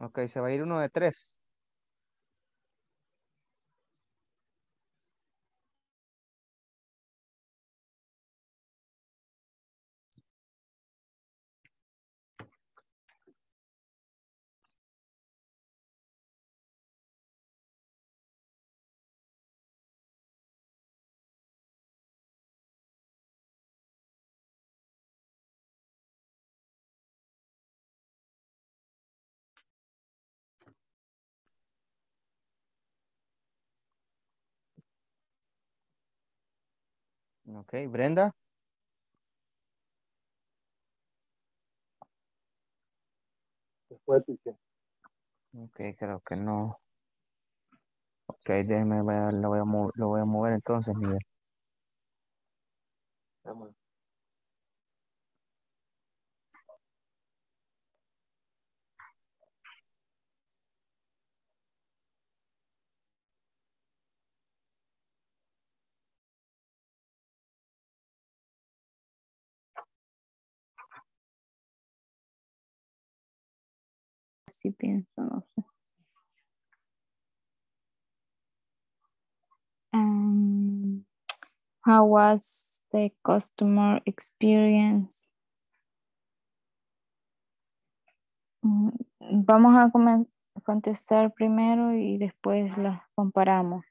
Ok, se va a ir uno de tres. Ok, Brenda. Ok, creo que no. Ok, déjeme, lo voy a mover, lo voy a mover entonces, Miguel. Vamos. Sí pienso, no sé. Um, how was the customer experience? Um, vamos a contestar primero y después las comparamos.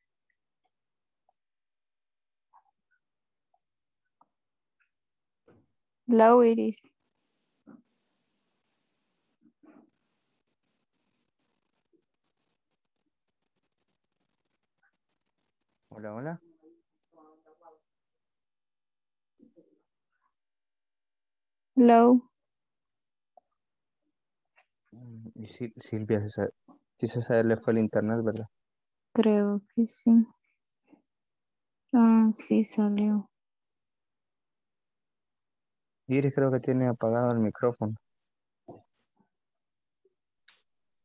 Hello, Iris. Hola, hola. Hello. Y Sil Silvia, quizás a él le fue el internet, ¿verdad? Creo que sí. Ah, sí, salió. Iris creo que tiene apagado el micrófono.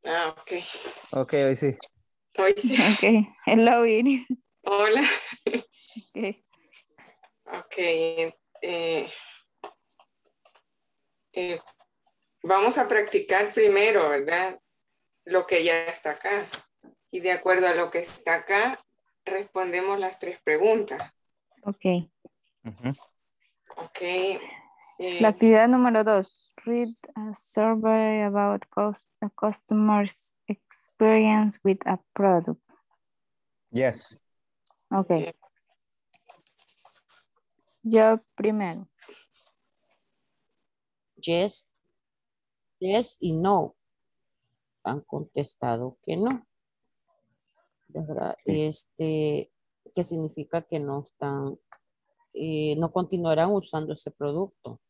Ah, ok. Ok, hoy sí. Hoy sí. Ok, hello, Iris. Hola. Okay. Okay. Eh, eh, vamos a practicar primero, ¿verdad? Lo que ya está acá. Y de acuerdo a lo que está acá, respondemos las tres preguntas. Ok. Uh-huh. Ok. Eh, La actividad número dos. Read a survey about cost, a customer's experience with a product. Yes. Ok. Yo primero. Yes. Yes y no. Han contestado que no. ¿Verdad? Sí. Este, que significa que no están, eh, no continuarán usando ese producto.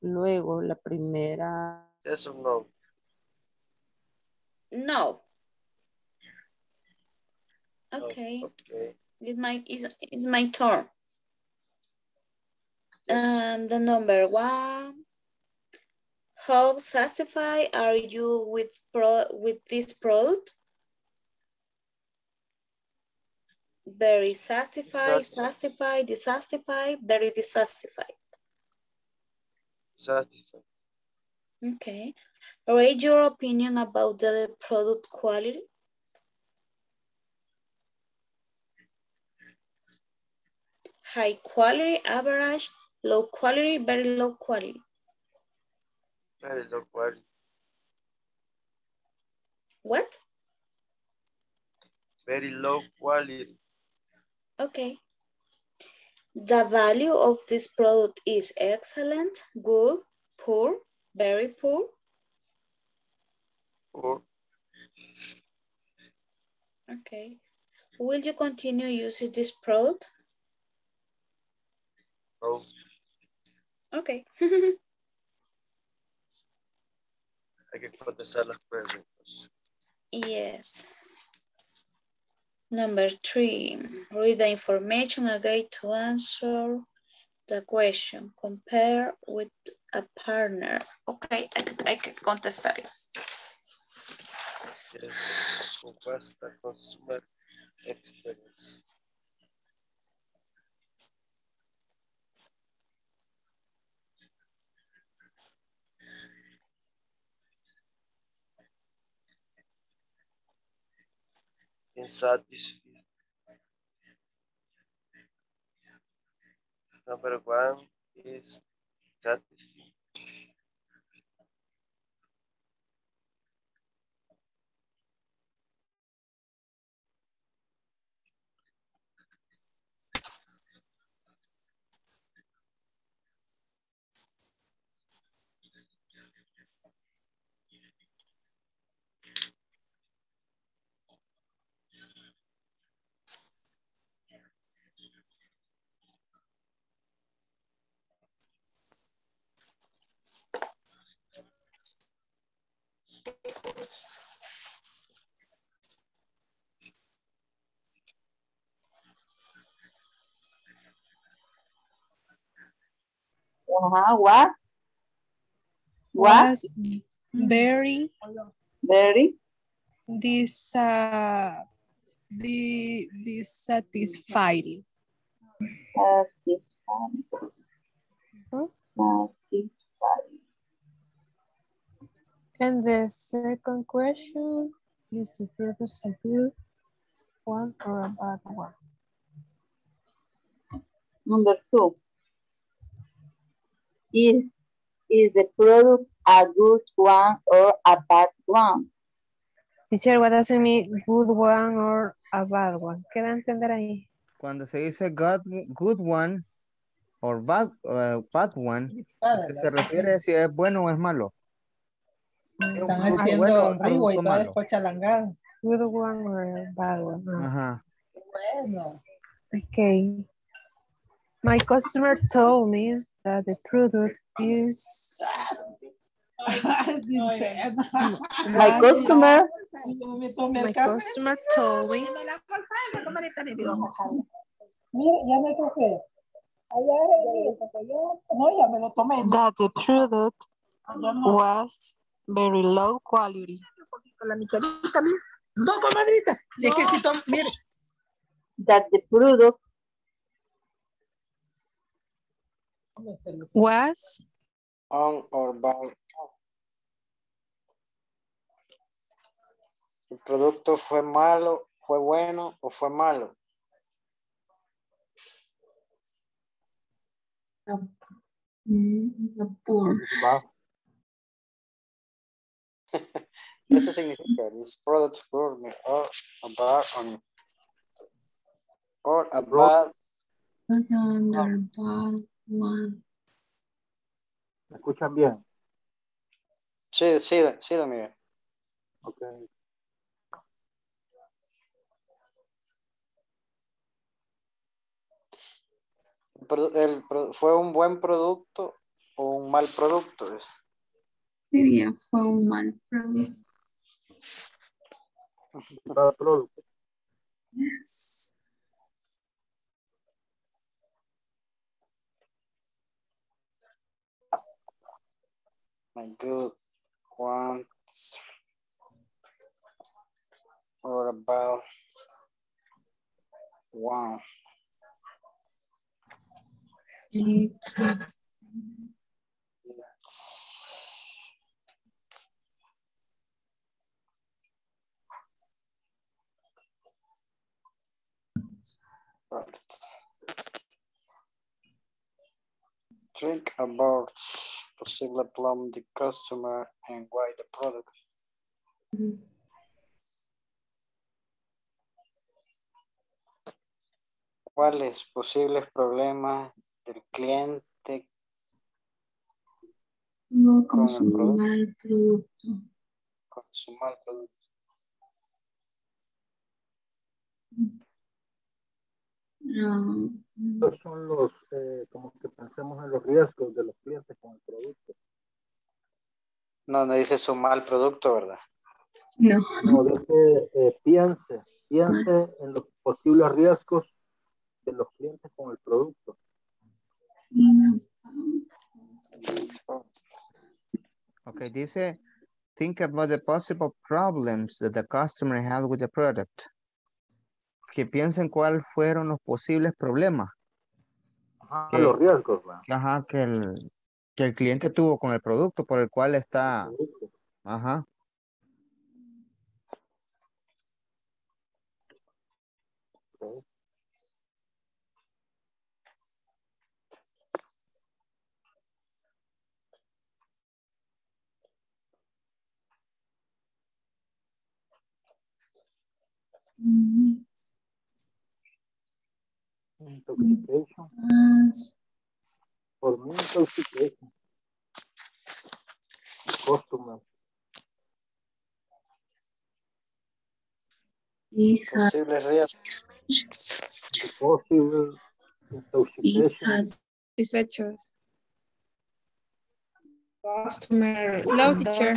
Luego, la primera. Yes o no. No. Okay. Okay. It's my, it's, it's my turn. Um, the number one. How satisfied are you with pro with this product? Very satisfied, satisfied, dissatisfied, very dissatisfied. Satisfied. Okay. Rate your opinion about the product quality. High quality, average, low quality, very low quality. Very low quality. What? Very low quality. Okay. The value of this product is excellent, good, poor, very poor. Poor. Okay. Will you continue using this product? No. Okay. Hay que contestar las preguntas. Yes. Number three, read the information again to answer the question. Compare with a partner. Okay, hay que, hay que contestarlas. Yes, compare consumer experience. Insatisfied. Number one is satisfied. Uh-huh. What? What? Very, very dis, uh, dis, dissatisfied. Satisfied. Uh-huh. Satisfied. And the second question is the product a good one or a bad one? Number two. Is, is the product a good one or a bad one? Teacher, what does it mean good one or a bad one? ¿Qué va a entender ahí? Cuando se dice good, good one or bad, uh, bad one, se refiere a si es bueno o es malo. Están es haciendo bueno, algo y todo malo. Después chalangado. Good one or bad one. No. Ajá. Bueno. Okay. My customer told me that the product is... My customer... My customer told me... that the product was very low quality. That the product was on or bad. El producto fue malo, fue bueno o fue malo. Eso significa this product poor or a bad on or a bad on one. ¿Me escuchan bien? Sí, sí, sí, Miguel. Ok. El, el, ¿Fue un buen producto o un mal producto? Diría, fue un mal producto. Yes. My group wants or about one. It's It's right. Drink about possibly plumb the customer and why the product. Mm-hmm. ¿Cuáles posibles problemas del cliente no consumar el producto? Consumar el producto. No. Estos son los, eh, como que pensemos en los riesgos de los clientes con el producto. No, no dice sumar el producto, ¿verdad? No. No, dice eh, piense, piense en los posibles riesgos de los clientes con el producto. Okay, dice, think about the possible problems that the customer had with the product. Que piensen cuáles fueron los posibles problemas. Ajá, que, los riesgos. Man. Ajá, que el, que el cliente tuvo con el producto por el cual está. Ajá. Okay. Intoxication. For me, intoxication. Customer. Posible riesgo. Posible intoxication. Dispatchers. Customer. Law teacher.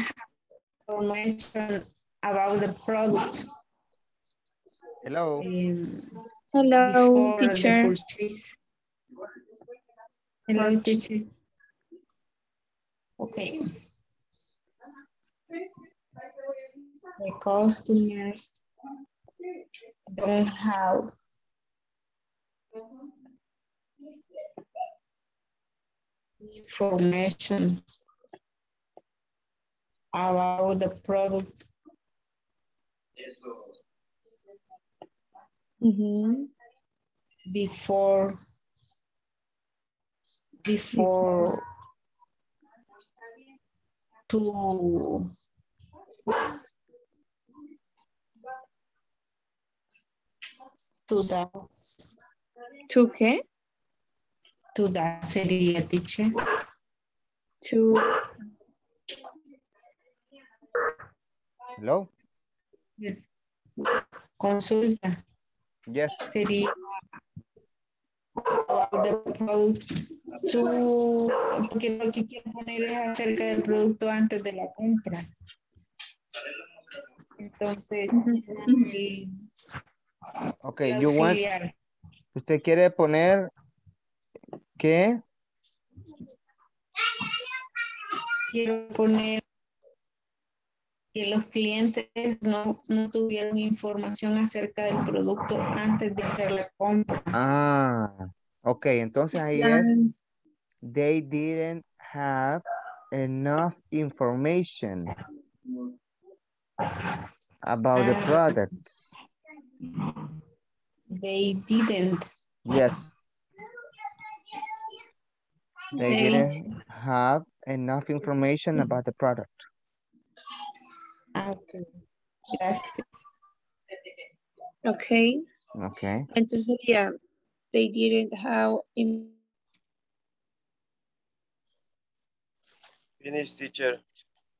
Information about the product. Hello. Um, Hello, teacher. Hello, teacher. Okay. The customers don't have information about the product. Mm-hmm. Before, before to to that to qué to that sería teacher to hello consulta. Yes. Sería producto, porque lo que quiero poner es acerca del producto antes de la compra. Entonces, el, okay, you want, usted quiere poner ¿qué? Quiero poner que los clientes no, no tuvieron información acerca del producto antes de hacer la compra. Ah, ok. Entonces ahí es, they didn't have enough information about uh, the products. They didn't. Yes. They, they didn't have enough information about the product. Okay. Gracias. Okay. Okay. Entonces, yeah, they didn't have. In... Finish, teacher.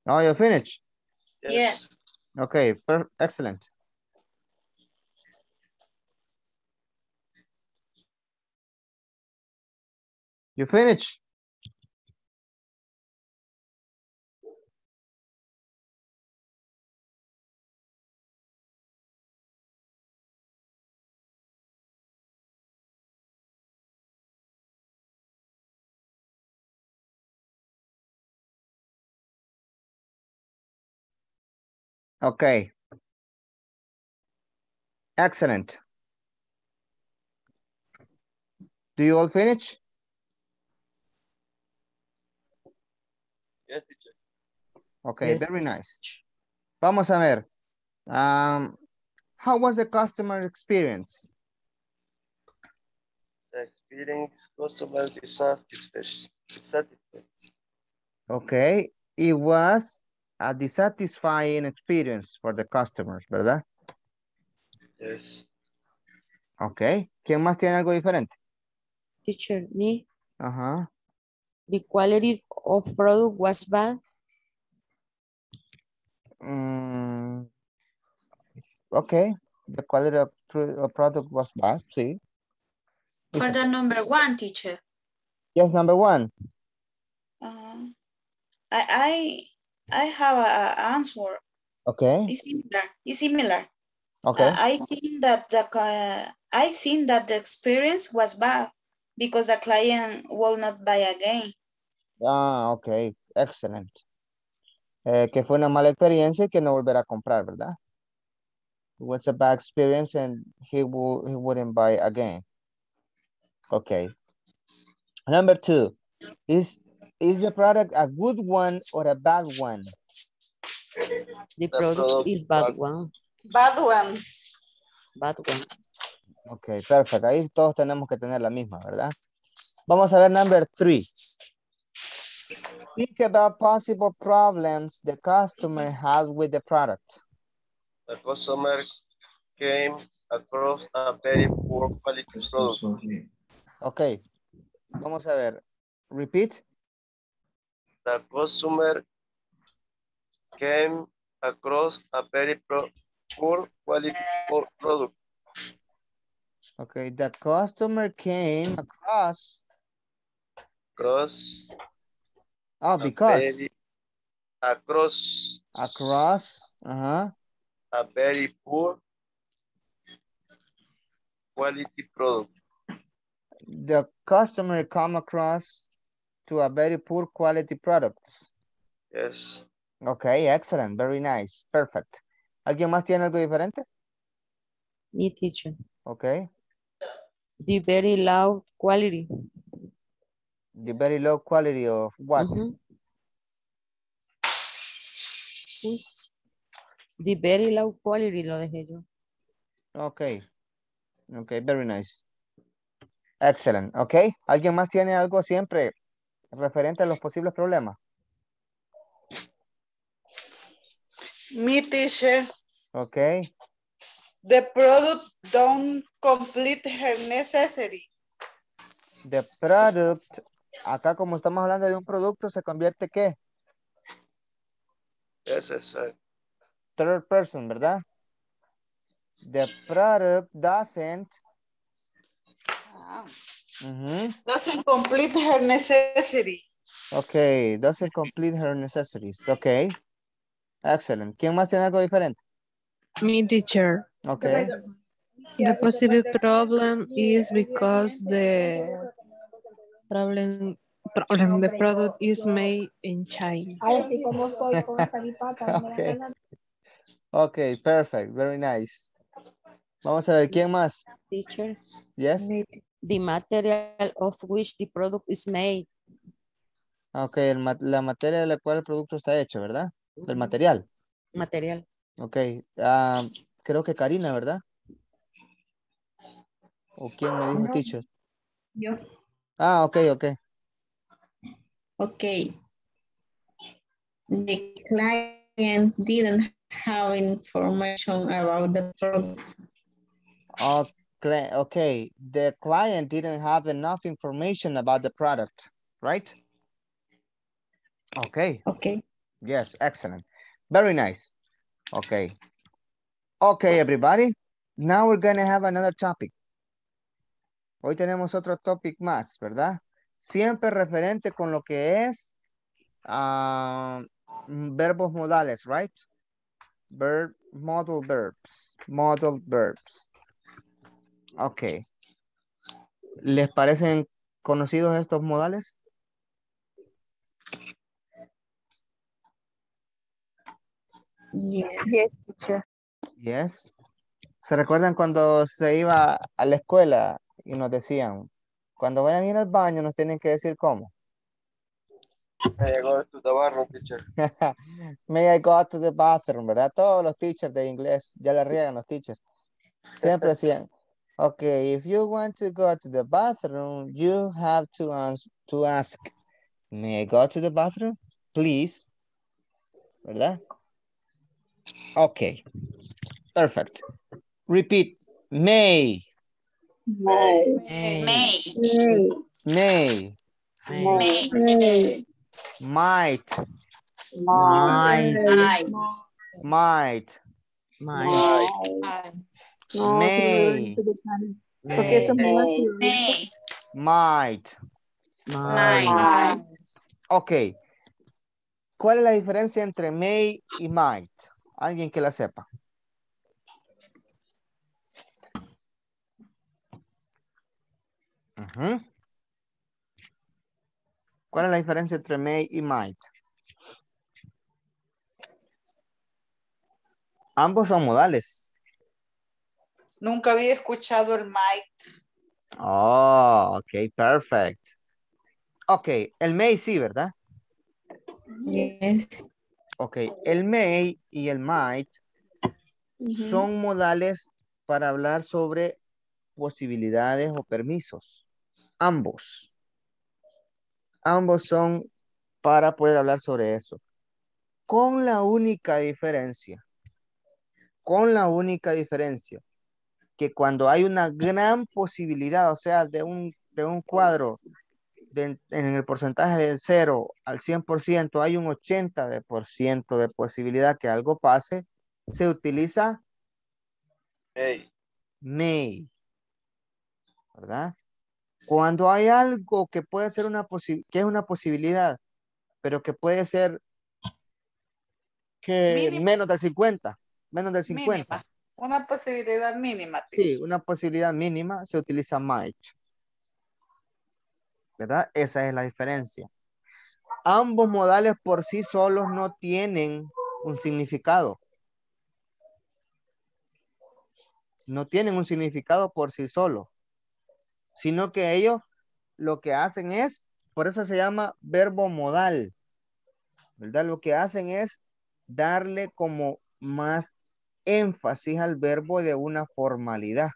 Oh, you're finished? Yes. Yes. Okay, per excellent. You finished? Okay. Excellent. Do you all finish? Yes, teacher. Okay, yes. Very nice. Vamos a ver. Um, how was the customer experience? The experience customer is satisfied. Okay, it was a dissatisfying experience for the customers, ¿verdad? Yes. Okay, ¿quién más tiene algo diferente? Teacher, me. Uh-huh. The quality of product was bad. Mm, okay, the quality of, of product was bad, sí. For the number one, teacher. Yes, number one. Uh, I, I, I have an answer. Okay. It's similar. It's similar. Okay. Uh, I think that the uh, I think that the experience was bad because the client will not buy again. Ah, okay, excellent. Eh, que fue una mala experiencia y que no volverá a comprar, ¿verdad? It was a bad experience and he will he wouldn't buy again. Okay. Number two, is is the product a good one or a bad one? The product is bad one. Bad one. Bad one. Ok, perfecto. Ahí todos tenemos que tener la misma, ¿verdad? Vamos a ver number three. Think about possible problems the customer had with the product. The customer came across a very poor quality product. Ok, vamos a ver. Repeat. The customer came across a very pro poor quality product. Okay, the customer came across. Across. Oh, because. A very, across. Across. Uh-huh. A very poor quality product. The customer come across to a very poor quality products. Yes. Okay, excellent. Very nice. Perfect. ¿Alguien más tiene algo diferente? Me, teacher. Okay. The very low quality. The very low quality of what? Mm-hmm. The very low quality lo dejé yo. Okay. Okay, very nice. Excellent. Okay. ¿Alguien más tiene algo siempre referente a los posibles problemas? Me, teacher. Okay. The product don't complete her necessary. The product, acá como estamos hablando de un producto, ¿se convierte qué? Necessary. Third person, ¿verdad? The product doesn't. Mm-hmm. Doesn't complete her necessary. Okay, doesn't complete her necessities. Okay. Excellent. ¿Quién más tiene algo diferente? Me, teacher. Okay. The possible problem is because the problem, problem the product is made in China. Okay. Okay, perfect. Very nice. Vamos a ver, ¿quién más? Teacher. Yes. The material of which the product is made. Okay, el, la materia de la cual el producto está hecho, ¿verdad? Del material. Material. Ok. Uh, creo que Karina, ¿verdad? ¿O quién me dijo, teacher? Yo. Ah, ok, ok. Ok. The client didn't have information about the product. Okay, okay. The client didn't have enough information about the product, right? Okay. Okay. Yes, excellent. Very nice. Okay. Okay, everybody. Now we're going to have another topic. Hoy tenemos otro topic más, ¿verdad? Siempre referente con lo que es uh, verbos modales, right? Verb, modal verbs. Modal verbs. Okay. ¿Les parecen conocidos estos modales? Yes, yes teacher. Yes. ¿Se recuerdan cuando se iba a la escuela y nos decían, cuando vayan a ir al baño nos tienen que decir cómo? Me llegó to the bathroom, teacher. May I go to the bathroom, ¿verdad? Todos los teachers de inglés, ya la riegan los teachers. Siempre decían, ok, if you want to go to the bathroom, you have to, to ask, may I go to the bathroom, please? ¿Verdad? Ok, perfect. Repeat, may. May. May. May. May. May. May. Might. Might. Might. Might. Might. May. May. Might. Might. Okay. ¿Cuál es la diferencia entre may y might? Alguien que la sepa. Uh-huh. ¿Cuál es la diferencia entre may y might? Ambos son modales. Nunca había escuchado el might. Oh, ok, perfect. Ok, el may sí, ¿verdad? Yes. Ok, el may y el might uh-huh. son modales para hablar sobre posibilidades o permisos. Ambos. Ambos son para poder hablar sobre eso. Con la única diferencia, con la única diferencia, que cuando hay una gran posibilidad, o sea, de un, de un cuadro, de, en el porcentaje del cero al cien por ciento, hay un ochenta por ciento de posibilidad que algo pase, se utiliza hey. May. ¿Verdad? Cuando hay algo que puede ser una posibilidad, que es una posibilidad, pero que puede ser que mínima. Menos del cincuenta, menos del cincuenta. Mínima. Una posibilidad mínima. Tío. Sí, una posibilidad mínima se utiliza might. ¿Verdad? Esa es la diferencia. Ambos modales por sí solos no tienen un significado. No tienen un significado por sí solos. Sino que ellos lo que hacen es, por eso se llama verbo modal, ¿verdad? Lo que hacen es darle como más énfasis al verbo de una formalidad,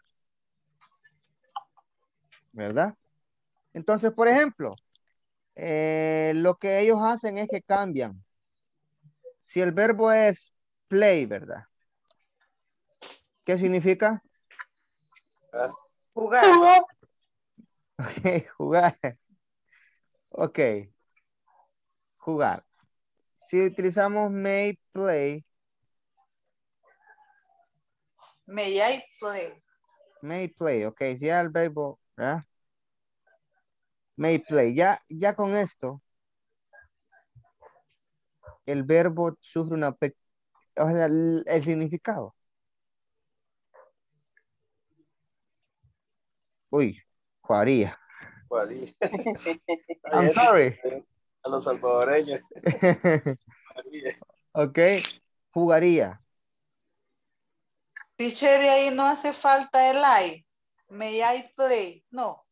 ¿verdad? Entonces, por ejemplo, eh, lo que ellos hacen es que cambian. Si el verbo es play, ¿verdad? ¿Qué significa? Jugar. Ok, jugar. Ok. Jugar. Si utilizamos may play. May I play. May play, ok. Si ya el verbo, ¿verdad? May play. Ya, ya con esto, el verbo sufre una pe... o sea, el, el significado. Uy. Cuadrilla. Cuadrilla. I'm sorry. A los salvadoreños. Ok. Jugaría. Teacher, ahí no hace falta el I. May I play. No.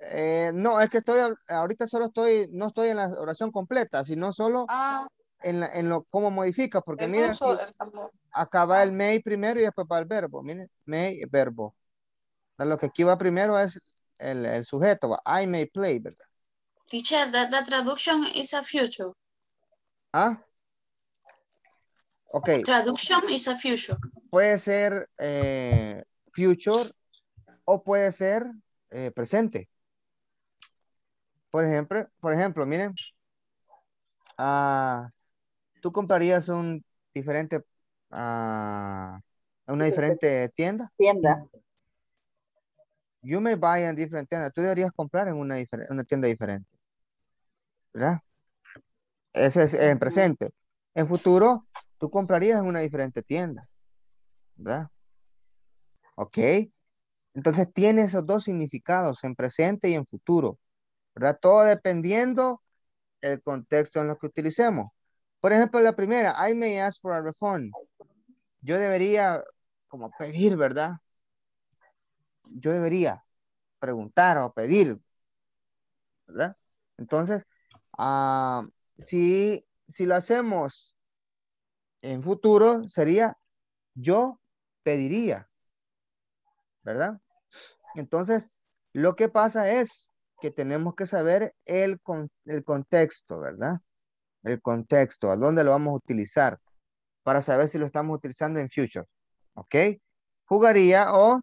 Eh, no, es que estoy, ahorita solo estoy, no estoy en la oración completa, sino solo ah. en, la, en lo, cómo modifica, porque el mira, uso, aquí, el... acaba el may primero y después va el verbo. Miren, may, verbo. Lo que aquí va primero es El, el sujeto, I may play, ¿verdad? Teacher, that, that traduction is a future. ¿Ah? Ok. Traduction is a future. Puede ser eh, future o puede ser eh, presente. Por ejemplo, por ejemplo, miren. Uh, ¿Tú comprarías un diferente, uh, una diferente tienda? Tienda. You may buy a different tienda. Tú deberías comprar en una, una tienda diferente. ¿Verdad? Ese es en presente. En futuro, tú comprarías en una diferente tienda. ¿Verdad? Ok. Entonces, tiene esos dos significados, en presente y en futuro. ¿Verdad? Todo dependiendo el contexto en lo que utilicemos. Por ejemplo, la primera, I may ask for a refund. Yo debería como pedir, ¿verdad? Yo debería preguntar o pedir, ¿verdad? Entonces, uh, si, si lo hacemos en futuro, sería yo pediría, ¿verdad? Entonces, lo que pasa es que tenemos que saber el, con, el contexto, ¿verdad? El contexto, a dónde lo vamos a utilizar para saber si lo estamos utilizando en future, ¿ok? Jugaría o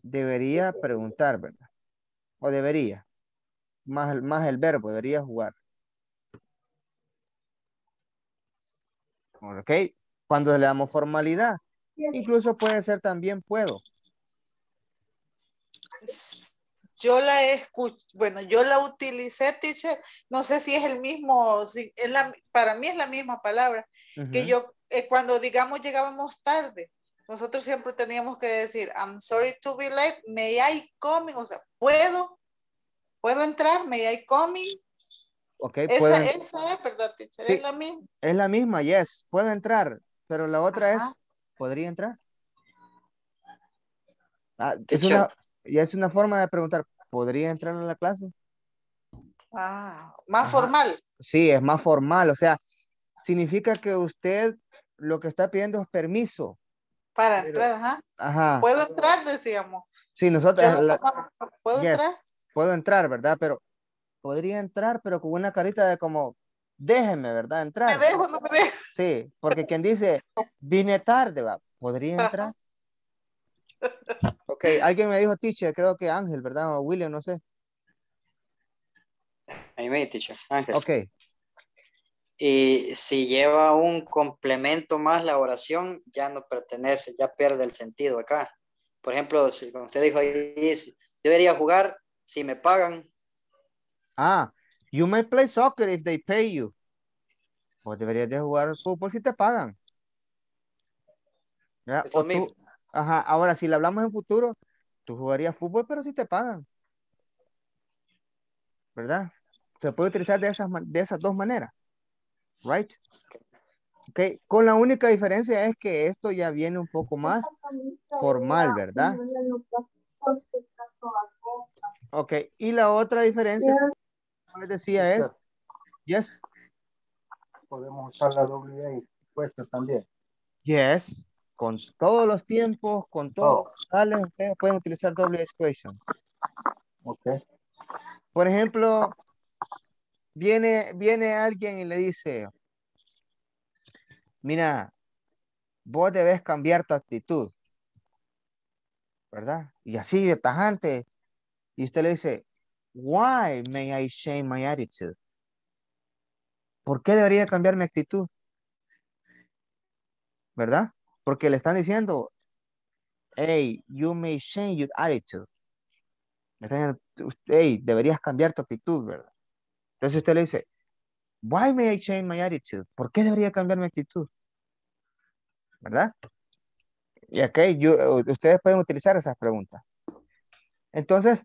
debería preguntar, ¿verdad? O debería, más, más el verbo, debería jugar. ¿Ok? Cuando le damos formalidad, incluso puede ser también puedo. Yo la he escuchado, bueno, yo la utilicé, teacher, no sé si es el mismo, si es la, para mí es la misma palabra, uh-huh. que yo, eh, cuando digamos llegábamos tarde, nosotros siempre teníamos que decir, I'm sorry to be late, may I come, o sea, ¿puedo? ¿Puedo entrar? May I come? Okay, esa, pueden... esa es, ¿verdad, teacher? Sí, es la misma. Es la misma, yes, puedo entrar, pero la otra Ajá. es, ¿podría entrar? Ah, es una... Y es una forma de preguntar, ¿podría entrar a la clase? Ah, más Ajá. formal. Sí, es más formal. O sea, significa que usted lo que está pidiendo es permiso. Para Pero, entrar, ¿ajá? Ajá. ¿Puedo entrar, decíamos? Sí, nosotros... La, ¿Puedo yes, entrar? Puedo entrar, ¿verdad? Pero podría entrar, pero con una carita de como, déjeme, ¿verdad? Entrar. ¿Me dejo no me dejo? Sí, porque quien dice, vine tarde, va, ¿podría entrar? Ok, alguien me dijo teacher, creo que Ángel, ¿verdad? O William, no sé. Ahí me teacher, Ángel. Ok. Y si lleva un complemento más la oración, ya no pertenece, ya pierde el sentido acá. Por ejemplo, si, como usted dijo ahí, yo debería jugar si me pagan. Ah, you may play soccer if they pay you. O deberías de jugar fútbol si te pagan. ¿Ya? Eso mismo. Ajá, ahora si le hablamos en futuro, tú jugarías fútbol, pero si sí te pagan. ¿Verdad? Se puede utilizar de esas, de esas dos maneras. Right? Ok, con la única diferencia es que esto ya viene un poco más formal, ¿verdad? Ok, y la otra diferencia, como les decía, es... Yes. Podemos usar la doble puesta también. Yes. Con todos los tiempos, con todos oh. los tales, ustedes pueden utilizar doble expression. Okay. Por ejemplo, viene, viene alguien y le dice, mira, vos debes cambiar tu actitud, ¿verdad? Y así de tajante. Y usted le dice, why may I change my attitude? ¿Por qué debería cambiar mi actitud? ¿Verdad? Porque le están diciendo, hey, you may change your attitude. Le están diciendo, hey, deberías cambiar tu actitud, ¿verdad? Entonces usted le dice, why may I change my attitude? ¿Por qué debería cambiar mi actitud? ¿Verdad? Y acá yo, ustedes pueden utilizar esas preguntas. Entonces,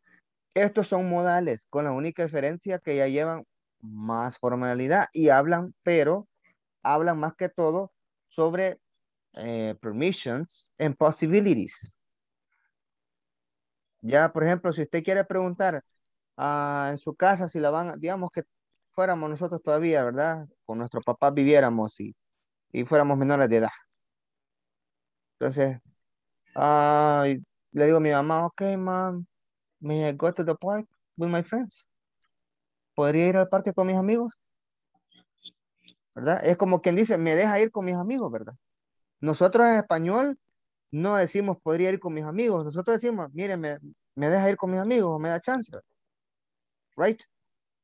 estos son modales, con la única diferencia que ya llevan más formalidad y hablan, pero hablan más que todo sobre... Eh, permissions and possibilities. Ya, por ejemplo, si usted quiere preguntar uh, en su casa si la van, digamos que fuéramos nosotros todavía, ¿verdad? Con nuestro papá viviéramos y, y fuéramos menores de edad. Entonces, uh, le digo a mi mamá, ok, mom, may I go to the park with my friends? ¿Podría ir al parque con mis amigos? ¿Verdad? Es como quien dice, me deja ir con mis amigos, ¿verdad? Nosotros en español no decimos podría ir con mis amigos. Nosotros decimos, mire, me, me deja ir con mis amigos o me da chance. Right?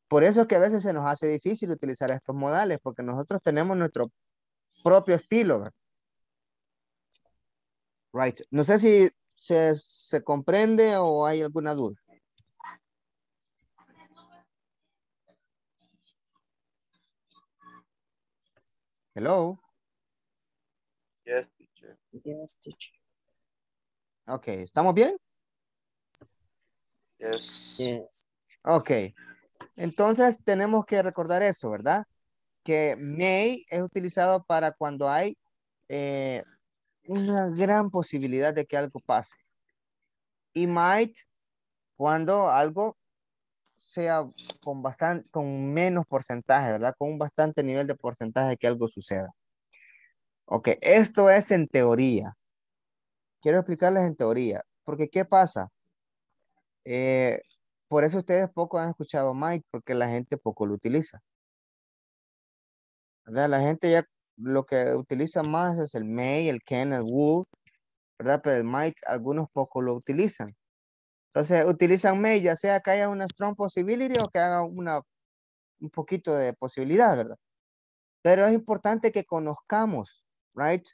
Por eso es que a veces se nos hace difícil utilizar estos modales porque nosotros tenemos nuestro propio estilo. Right? No sé si se, se comprende o hay alguna duda. Hello. Yes, teacher. Yes, teacher. Ok, ¿estamos bien? Yes. Yes. Ok, entonces tenemos que recordar eso, ¿verdad? que may es utilizado para cuando hay eh, una gran posibilidad de que algo pase. Y might, cuando algo sea con, bastante, con menos porcentaje, ¿verdad? Con un bastante nivel de porcentaje de que algo suceda. Ok, esto es en teoría. Quiero explicarles en teoría. Porque ¿qué pasa? Eh, por eso ustedes poco han escuchado might, porque la gente poco lo utiliza. ¿Verdad? La gente ya lo que utiliza más es el may, el can, el would, ¿verdad? Pero el might algunos poco lo utilizan. Entonces utilizan may, ya sea que haya una strong possibility o que haga una, un poquito de posibilidad, ¿verdad? Pero es importante que conozcamos, right?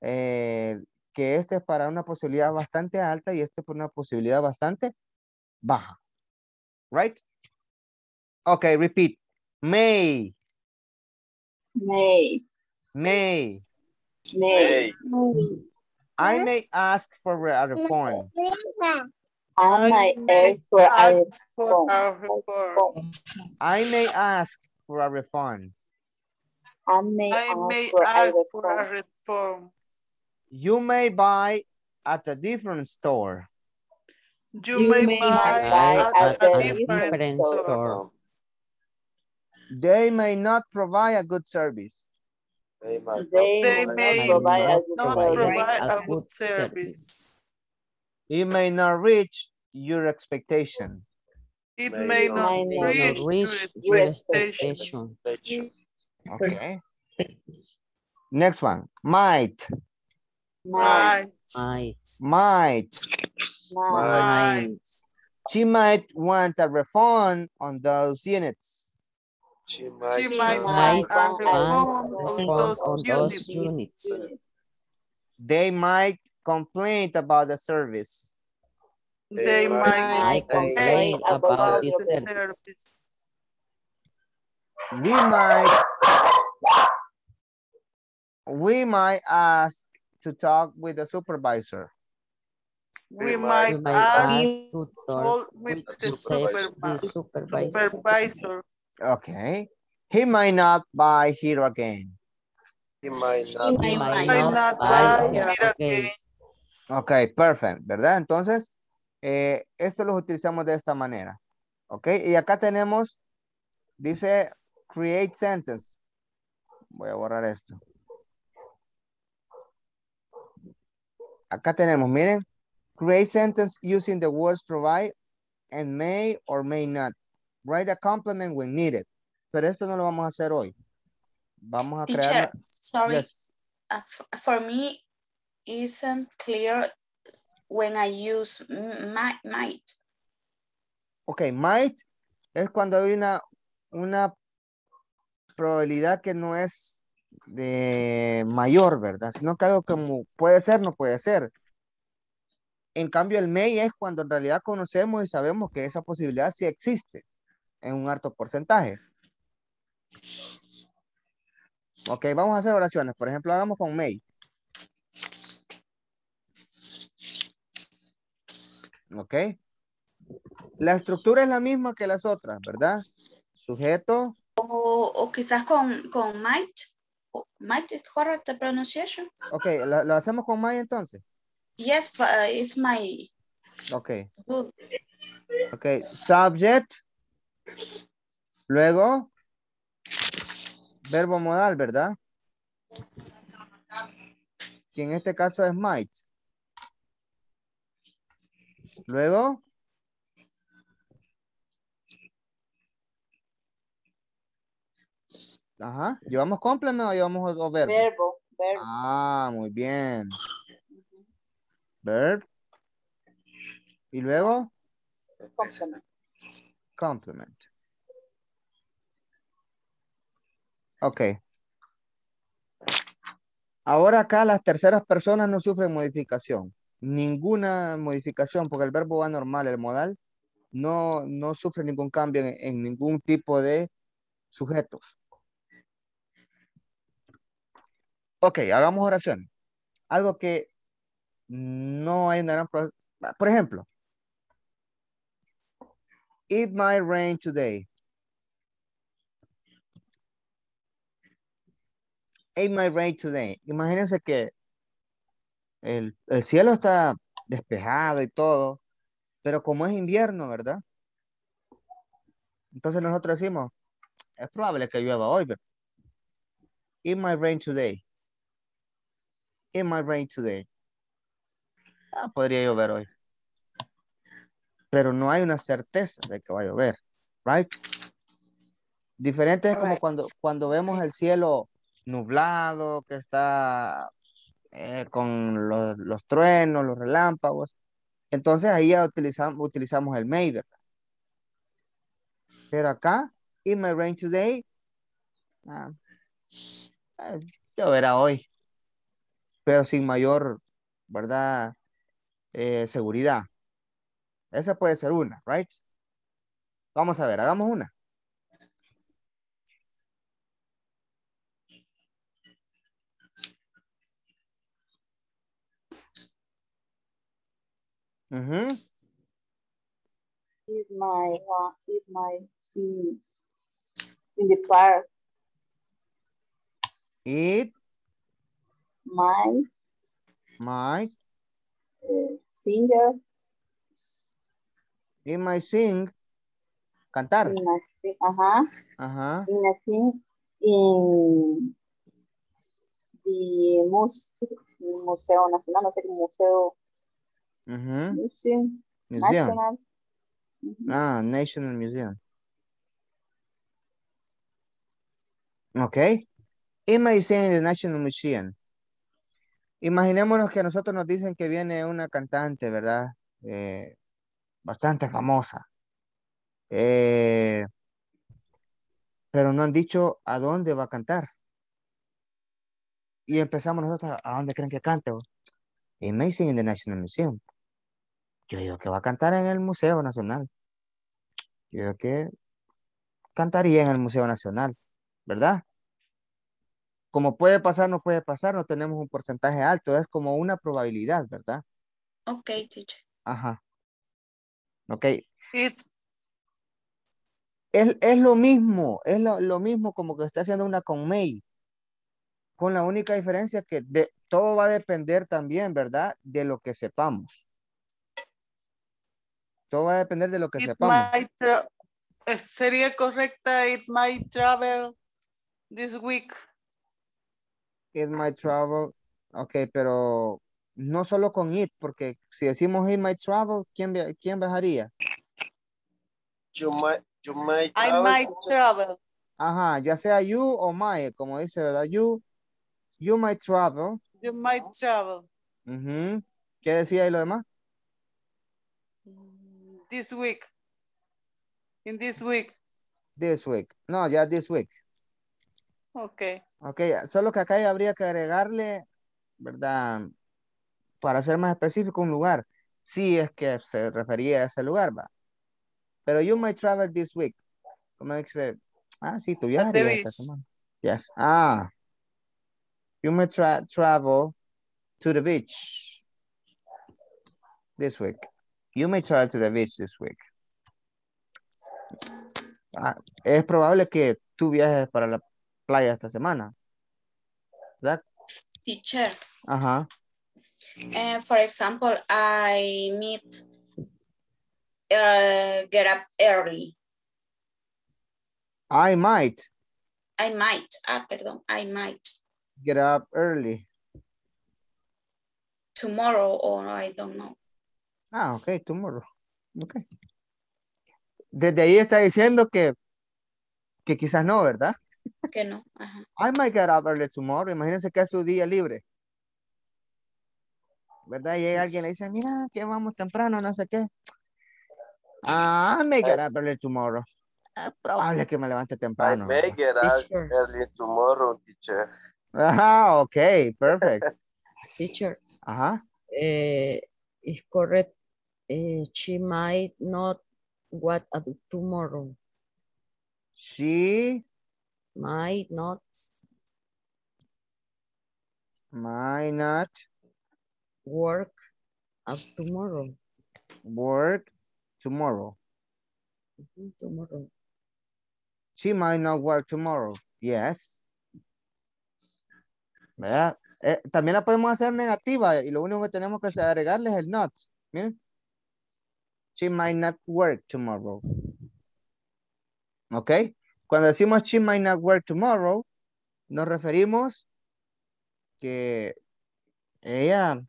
Eh, que este es para una posibilidad bastante alta y este es para una posibilidad bastante baja, right? Ok, repeat. May. May. May. May. May. I may ask for a reform. I may ask for a reform. I may ask for a reform. I may ask for a reform. reform. You may buy at a different store. You, you may, may buy at, at a, a different, different store. store. They may not provide a good service. They, they, they may not provide a good, not provide a good service. It may not reach your expectation. It may, may not, not reach, reach your expectation. expectation. Okay. Next one. Might. Might. Might. Might. Might. She might want a refund on those units. She might, she might want a refund on those units. They might complain about the service. They, they might complain about the service. service. We might, we might ask to talk with the supervisor. We, we might, might ask to talk with the supervisor. The supervisor. supervisor. Okay. He might not buy here again. He might not, he might might not buy here again. again. Okay, perfect, ¿verdad? Entonces, eh, esto los utilizamos de esta manera. Okay, y acá tenemos, dice, create sentence. Voy a borrar esto. Acá tenemos, miren, create sentence using the words provide and may or may not. Write a compliment when needed. Pero esto no lo vamos a hacer hoy. Vamos a Teacher, crear... sorry. Yes. Uh, for me, isn't clear when I use might. Ok, might es cuando hay una, una probabilidad que no es de mayor, ¿verdad? Sino que algo como puede ser, no puede ser. En cambio, el may es cuando en realidad conocemos y sabemos que esa posibilidad sí existe. En un alto porcentaje. Ok, vamos a hacer oraciones. Por ejemplo, hagamos con may. Ok. La estructura es la misma que las otras, ¿verdad? Sujeto. O, o quizás con, con might. Might is correct the pronunciation. Ok, ¿lo, lo hacemos con might entonces? Yes, but uh, it's my... Ok. Good. Ok, subject. Luego, verbo modal, ¿verdad? Que en este caso es might. Luego, ajá, ¿llevamos complemento o llevamos otro verbo? Verbo, verbo. Ah, muy bien. Verb. Y luego, complemento. Complement. Ok. Ahora acá las terceras personas no sufren modificación. Ninguna modificación porque el verbo va normal, el modal no, no sufre ningún cambio en, en ningún tipo de sujetos. Ok, hagamos oración. Algo que no hay una gran... Por ejemplo, it might rain today. ate my rain today. Imagínense que el, el cielo está despejado y todo, pero como es invierno, ¿verdad? Entonces nosotros decimos, es probable que llueva hoy, ¿verdad? It might rain today. It might rain today. Ah, podría llover hoy. Pero no hay una certeza de que va a llover, right? Diferente es como right. cuando, cuando vemos el cielo nublado, que está eh, con los, los truenos, los relámpagos. Entonces ahí ya utilizamos, utilizamos el may, ¿verdad? Pero acá, it may rain today. Ah, eh, lloverá hoy. Pero sin mayor, ¿verdad? Eh, seguridad. Esa puede ser una, right? Vamos a ver, hagamos una. Uh-huh. Is my, uh, is my in, in the fire. It. My. My. Uh, singer. In my sing. Cantar. In my sing, ajá. Ajá. In my sing. In the muse, Museo Nacional, no sé qué museo. Uh-huh. Museum. Museum. National. Uh-huh. Ah, National Museum. Ok. In my sing in the National Museum. Imaginémonos que a nosotros nos dicen que viene una cantante, ¿verdad? Eh, bastante famosa. Eh, pero no han dicho a dónde va a cantar. Y empezamos nosotros, ¿a dónde creen que cante? In my sing in the National Museum. Yo digo que va a cantar en el Museo Nacional. Yo digo que cantaría en el Museo Nacional, ¿verdad? Como puede pasar, no puede pasar, no tenemos un porcentaje alto, es como una probabilidad, ¿verdad? Ok, teacher. Ajá. Ok. It's... Es, es lo mismo, es lo, lo mismo como que está haciendo una con May. Con la única diferencia que de, todo va a depender también, ¿verdad? De lo que sepamos. Todo va a depender de lo que it sepamos. Sería correcta, it might travel this week. It might travel. Ok, pero no solo con it, porque si decimos it might travel, ¿quién, quién viajaría? You might, you might travel. I might travel. Ajá, ya sea you o my, como dice, ¿verdad? You, you might travel. You might travel. Uh-huh. ¿Qué decía ahí lo demás? This week. In this week. This week. No, ya this week. Ok. Ok, solo que acá habría que agregarle, ¿verdad? Para ser más específico, un lugar. Sí, es que se refería a ese lugar, ¿va? Pero you might travel this week. Como dice, ah, sí, tú viajarías esta semana. Yes. Ah. You might tra travel to the beach this week. You may travel to the beach this week. Ah, es probable que tú viajes para la playa esta semana. ¿Verdad? Teacher. Ajá. Uh, for example, I meet uh, get up early. I might. I might. Ah, perdón. I might. Get up early. Tomorrow or I don't know. Ah, ok. Tomorrow. Ok. Desde ahí está diciendo que, que quizás no, ¿verdad? Que no. Ajá. I might get up early tomorrow. Imagínense que es su día libre, ¿verdad? Y hay alguien le dice, mira, que vamos temprano, no sé qué. Ah, I might get up early tomorrow. Es probable que me levante temprano. I might get up early tomorrow, teacher. Ah, ok, perfect. Teacher. Ajá. Eh, is correct. Eh, she might not what at tomorrow. She might not. Might not. Work at tomorrow. Work tomorrow. Mm-hmm, tomorrow. She might not work tomorrow. Yes. ¿verdad? Eh, también la podemos hacer negativa y lo único que tenemos que agregarle es el not. Miren. She might not work tomorrow. ¿Ok? Cuando decimos she might not work tomorrow, nos referimos que ella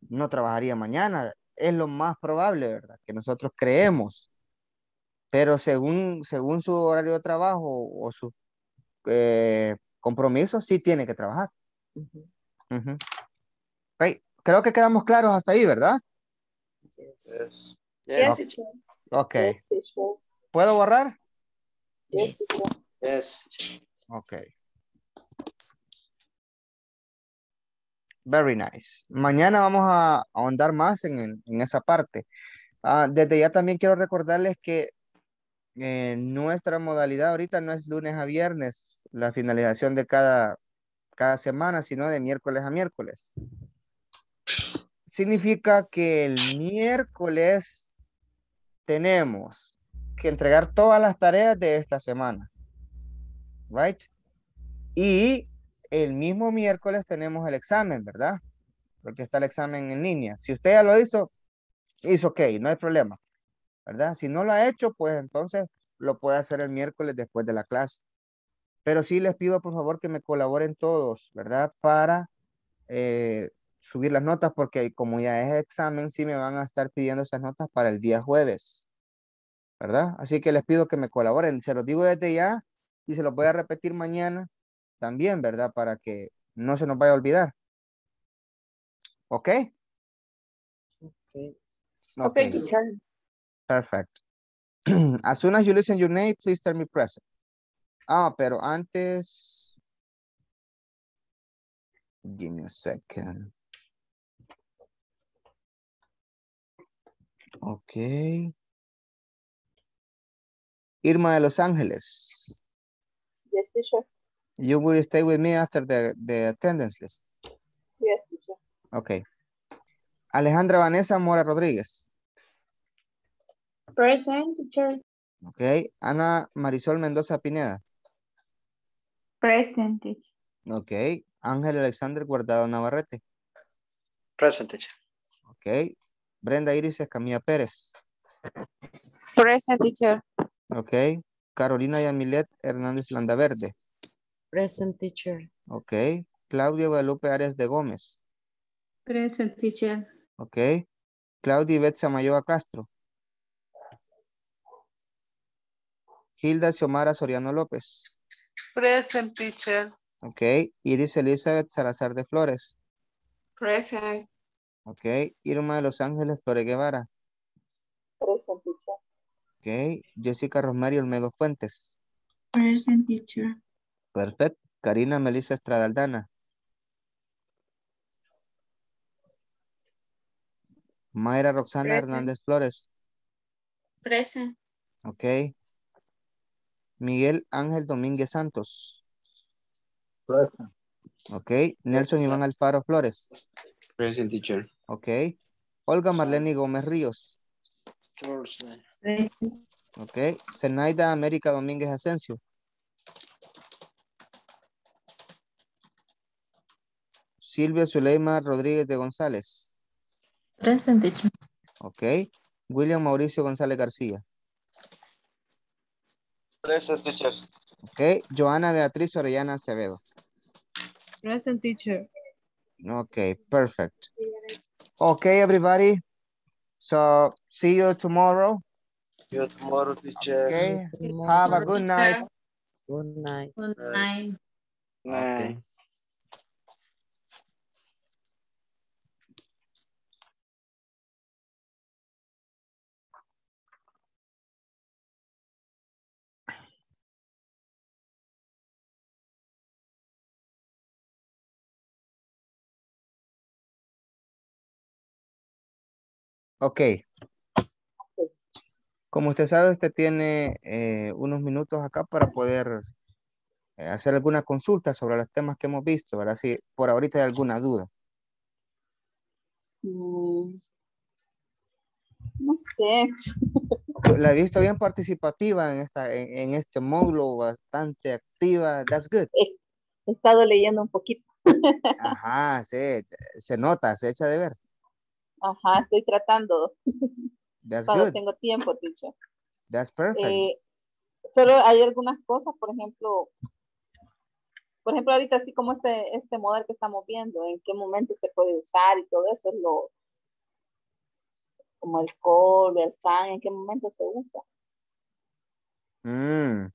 no trabajaría mañana. Es lo más probable, ¿verdad? Que nosotros creemos. Pero según, según su horario de trabajo o su eh, compromiso, sí tiene que trabajar. Uh-huh. Uh-huh. Okay. Creo que quedamos claros hasta ahí, ¿verdad? Yes. Yes. Yes. Ok. Yes. ¿Puedo borrar? Yes. Yes. Ok. Very nice. Mañana vamos a ahondar más en, en, en esa parte. Uh, desde ya también quiero recordarles que eh, nuestra modalidad ahorita no es lunes a viernes, la finalización de cada, cada semana, sino de miércoles a miércoles. Significa que el miércoles tenemos que entregar todas las tareas de esta semana. Right? Y el mismo miércoles tenemos el examen, ¿verdad? Porque está el examen en línea. Si usted ya lo hizo, hizo ok, no hay problema, ¿verdad? Si no lo ha hecho, pues entonces lo puede hacer el miércoles después de la clase. Pero sí les pido, por favor, que me colaboren todos, ¿verdad? Para eh, subir las notas, porque como ya es examen, sí me van a estar pidiendo esas notas para el día jueves, ¿verdad? Así que les pido que me colaboren. Se los digo desde ya y se los voy a repetir mañana también, ¿verdad? Para que no se nos vaya a olvidar. ¿Ok? Ok. Okay, teacher. Perfect. As soon as you listen your name, please tell me present. Ah, pero antes... Give me a second. Okay. Irma de Los Ángeles. Yes, teacher. You will stay with me after the, the attendance list. Yes, teacher. Okay. Alejandra Vanessa Mora Rodríguez. Present, teacher. Ok. Ana Marisol Mendoza Pineda. Present, teacher. Ok. Ángel Alexander Guardado Navarrete. Present, teacher. Ok. Brenda Iris Escamilla Pérez. Present, teacher. Ok. Carolina Yamilet Hernández Landaverde. Present, teacher. Ok. Claudia Guadalupe Arias de Gómez. Present, teacher. Ok. Claudia Ivette Samayoa Castro. Hilda Xiomara Soriano López. Present, teacher. Ok. Iris Elizabeth Salazar de Flores. Present. Ok. Irma de Los Ángeles Flores Guevara. Present, teacher. Ok. Jessica Rosmery Olmedo Fuentes. Present, teacher. Perfecto. Karina Melisa Estrada Aldana. Mayra Roxana Present. Hernández Flores. Present. Ok. Miguel Ángel Domínguez Santos. Present. Ok. Nelson Iván Alfaro Flores. Present, teacher. Ok. Olga Marlene Gómez Ríos. Present. Ok. Senaida América Domínguez Asensio. Silvia Zuleima Rodríguez de González. Present, teacher. Ok. William Mauricio González García. Present, teacher. Ok. Joanna Beatriz Soriana Acevedo. Present, teacher. Ok, perfect. Ok, everybody. So, see you tomorrow. See you tomorrow, teacher. Okay. Tomorrow. Have a good night. Good night. Good night. Good night. Okay. Ok, como usted sabe, usted tiene eh, unos minutos acá para poder eh, hacer alguna consulta sobre los temas que hemos visto, ¿verdad? Si por ahorita hay alguna duda. No, no sé. La he visto bien participativa en, esta, en, en este módulo, bastante activa. That's good. he estado leyendo un poquito. Ajá, sí, se nota, se echa de ver. Ajá, estoy tratando. That's cuando good. Tengo tiempo, teacher. That's perfect. Eh, solo hay algunas cosas, por ejemplo, por ejemplo, ahorita así como este, este modelo que estamos viendo, en qué momento se puede usar y todo eso, es lo, como el col, el fan, en qué momento se usa. Mm.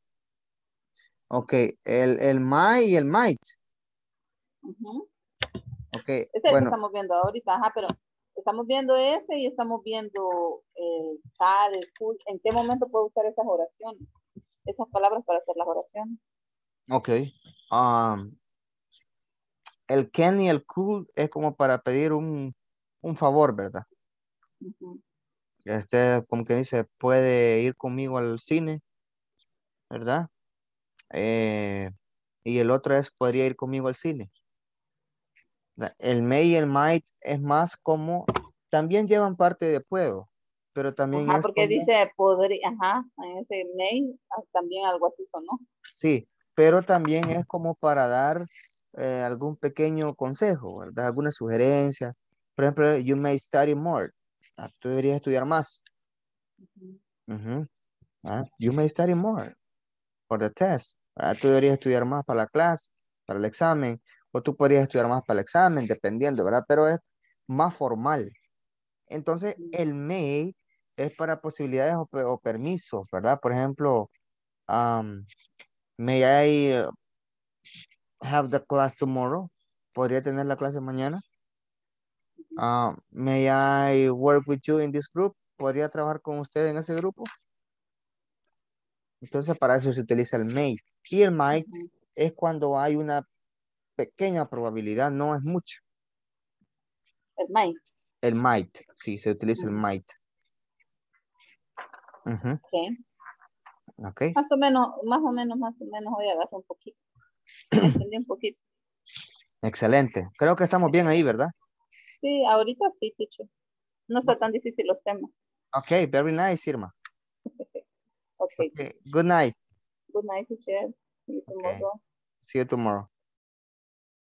Ok, el, el may y el might. Uh-huh. Okay, este bueno. Es el que estamos viendo ahorita, ajá, pero estamos viendo ese y estamos viendo el tal, el cool. ¿En qué momento puedo usar esas oraciones? Esas palabras para hacer las oraciones. Ok. Um, el can y el cool es como para pedir un, un favor, ¿verdad? Uh-huh. Este, como que dice, puede ir conmigo al cine, ¿verdad? Eh, y el otro es, podría ir conmigo al cine. El may y el might es más como, también llevan parte de puedo, pero también ajá, es porque como, dice podría, ajá, ese may también algo así sonó. Sí, pero también es como para dar eh, algún pequeño consejo, ¿verdad? Alguna sugerencia. Por ejemplo, you may study more. Ah, tú deberías estudiar más. Uh-huh. Uh-huh. Ah, you may study more for the test. Ah, tú deberías estudiar más para la clase, para el examen. O tú podrías estudiar más para el examen, dependiendo, ¿verdad? Pero es más formal. Entonces, el may es para posibilidades o, o permisos, ¿verdad? Por ejemplo, um, may I have the class tomorrow? ¿Podría tener la clase mañana? Uh, may I work with you in this group? ¿Podría trabajar con usted en ese grupo? Entonces, para eso se utiliza el may. Y el might es cuando hay una pequeña probabilidad, no es mucho. El might. El might, sí, se utiliza uh-huh. el might. Uh-huh. Ok. Ok. Más o menos, más o menos, más o menos, voy a agarrar un poquito. Entendí un poquito. Excelente. Creo que estamos bien ahí, ¿verdad? Sí, ahorita sí, teacher. No está tan difícil los temas. Ok, very nice, Irma. Okay. Okay. Good night. Good night, teacher. See you tomorrow. Okay. See you tomorrow.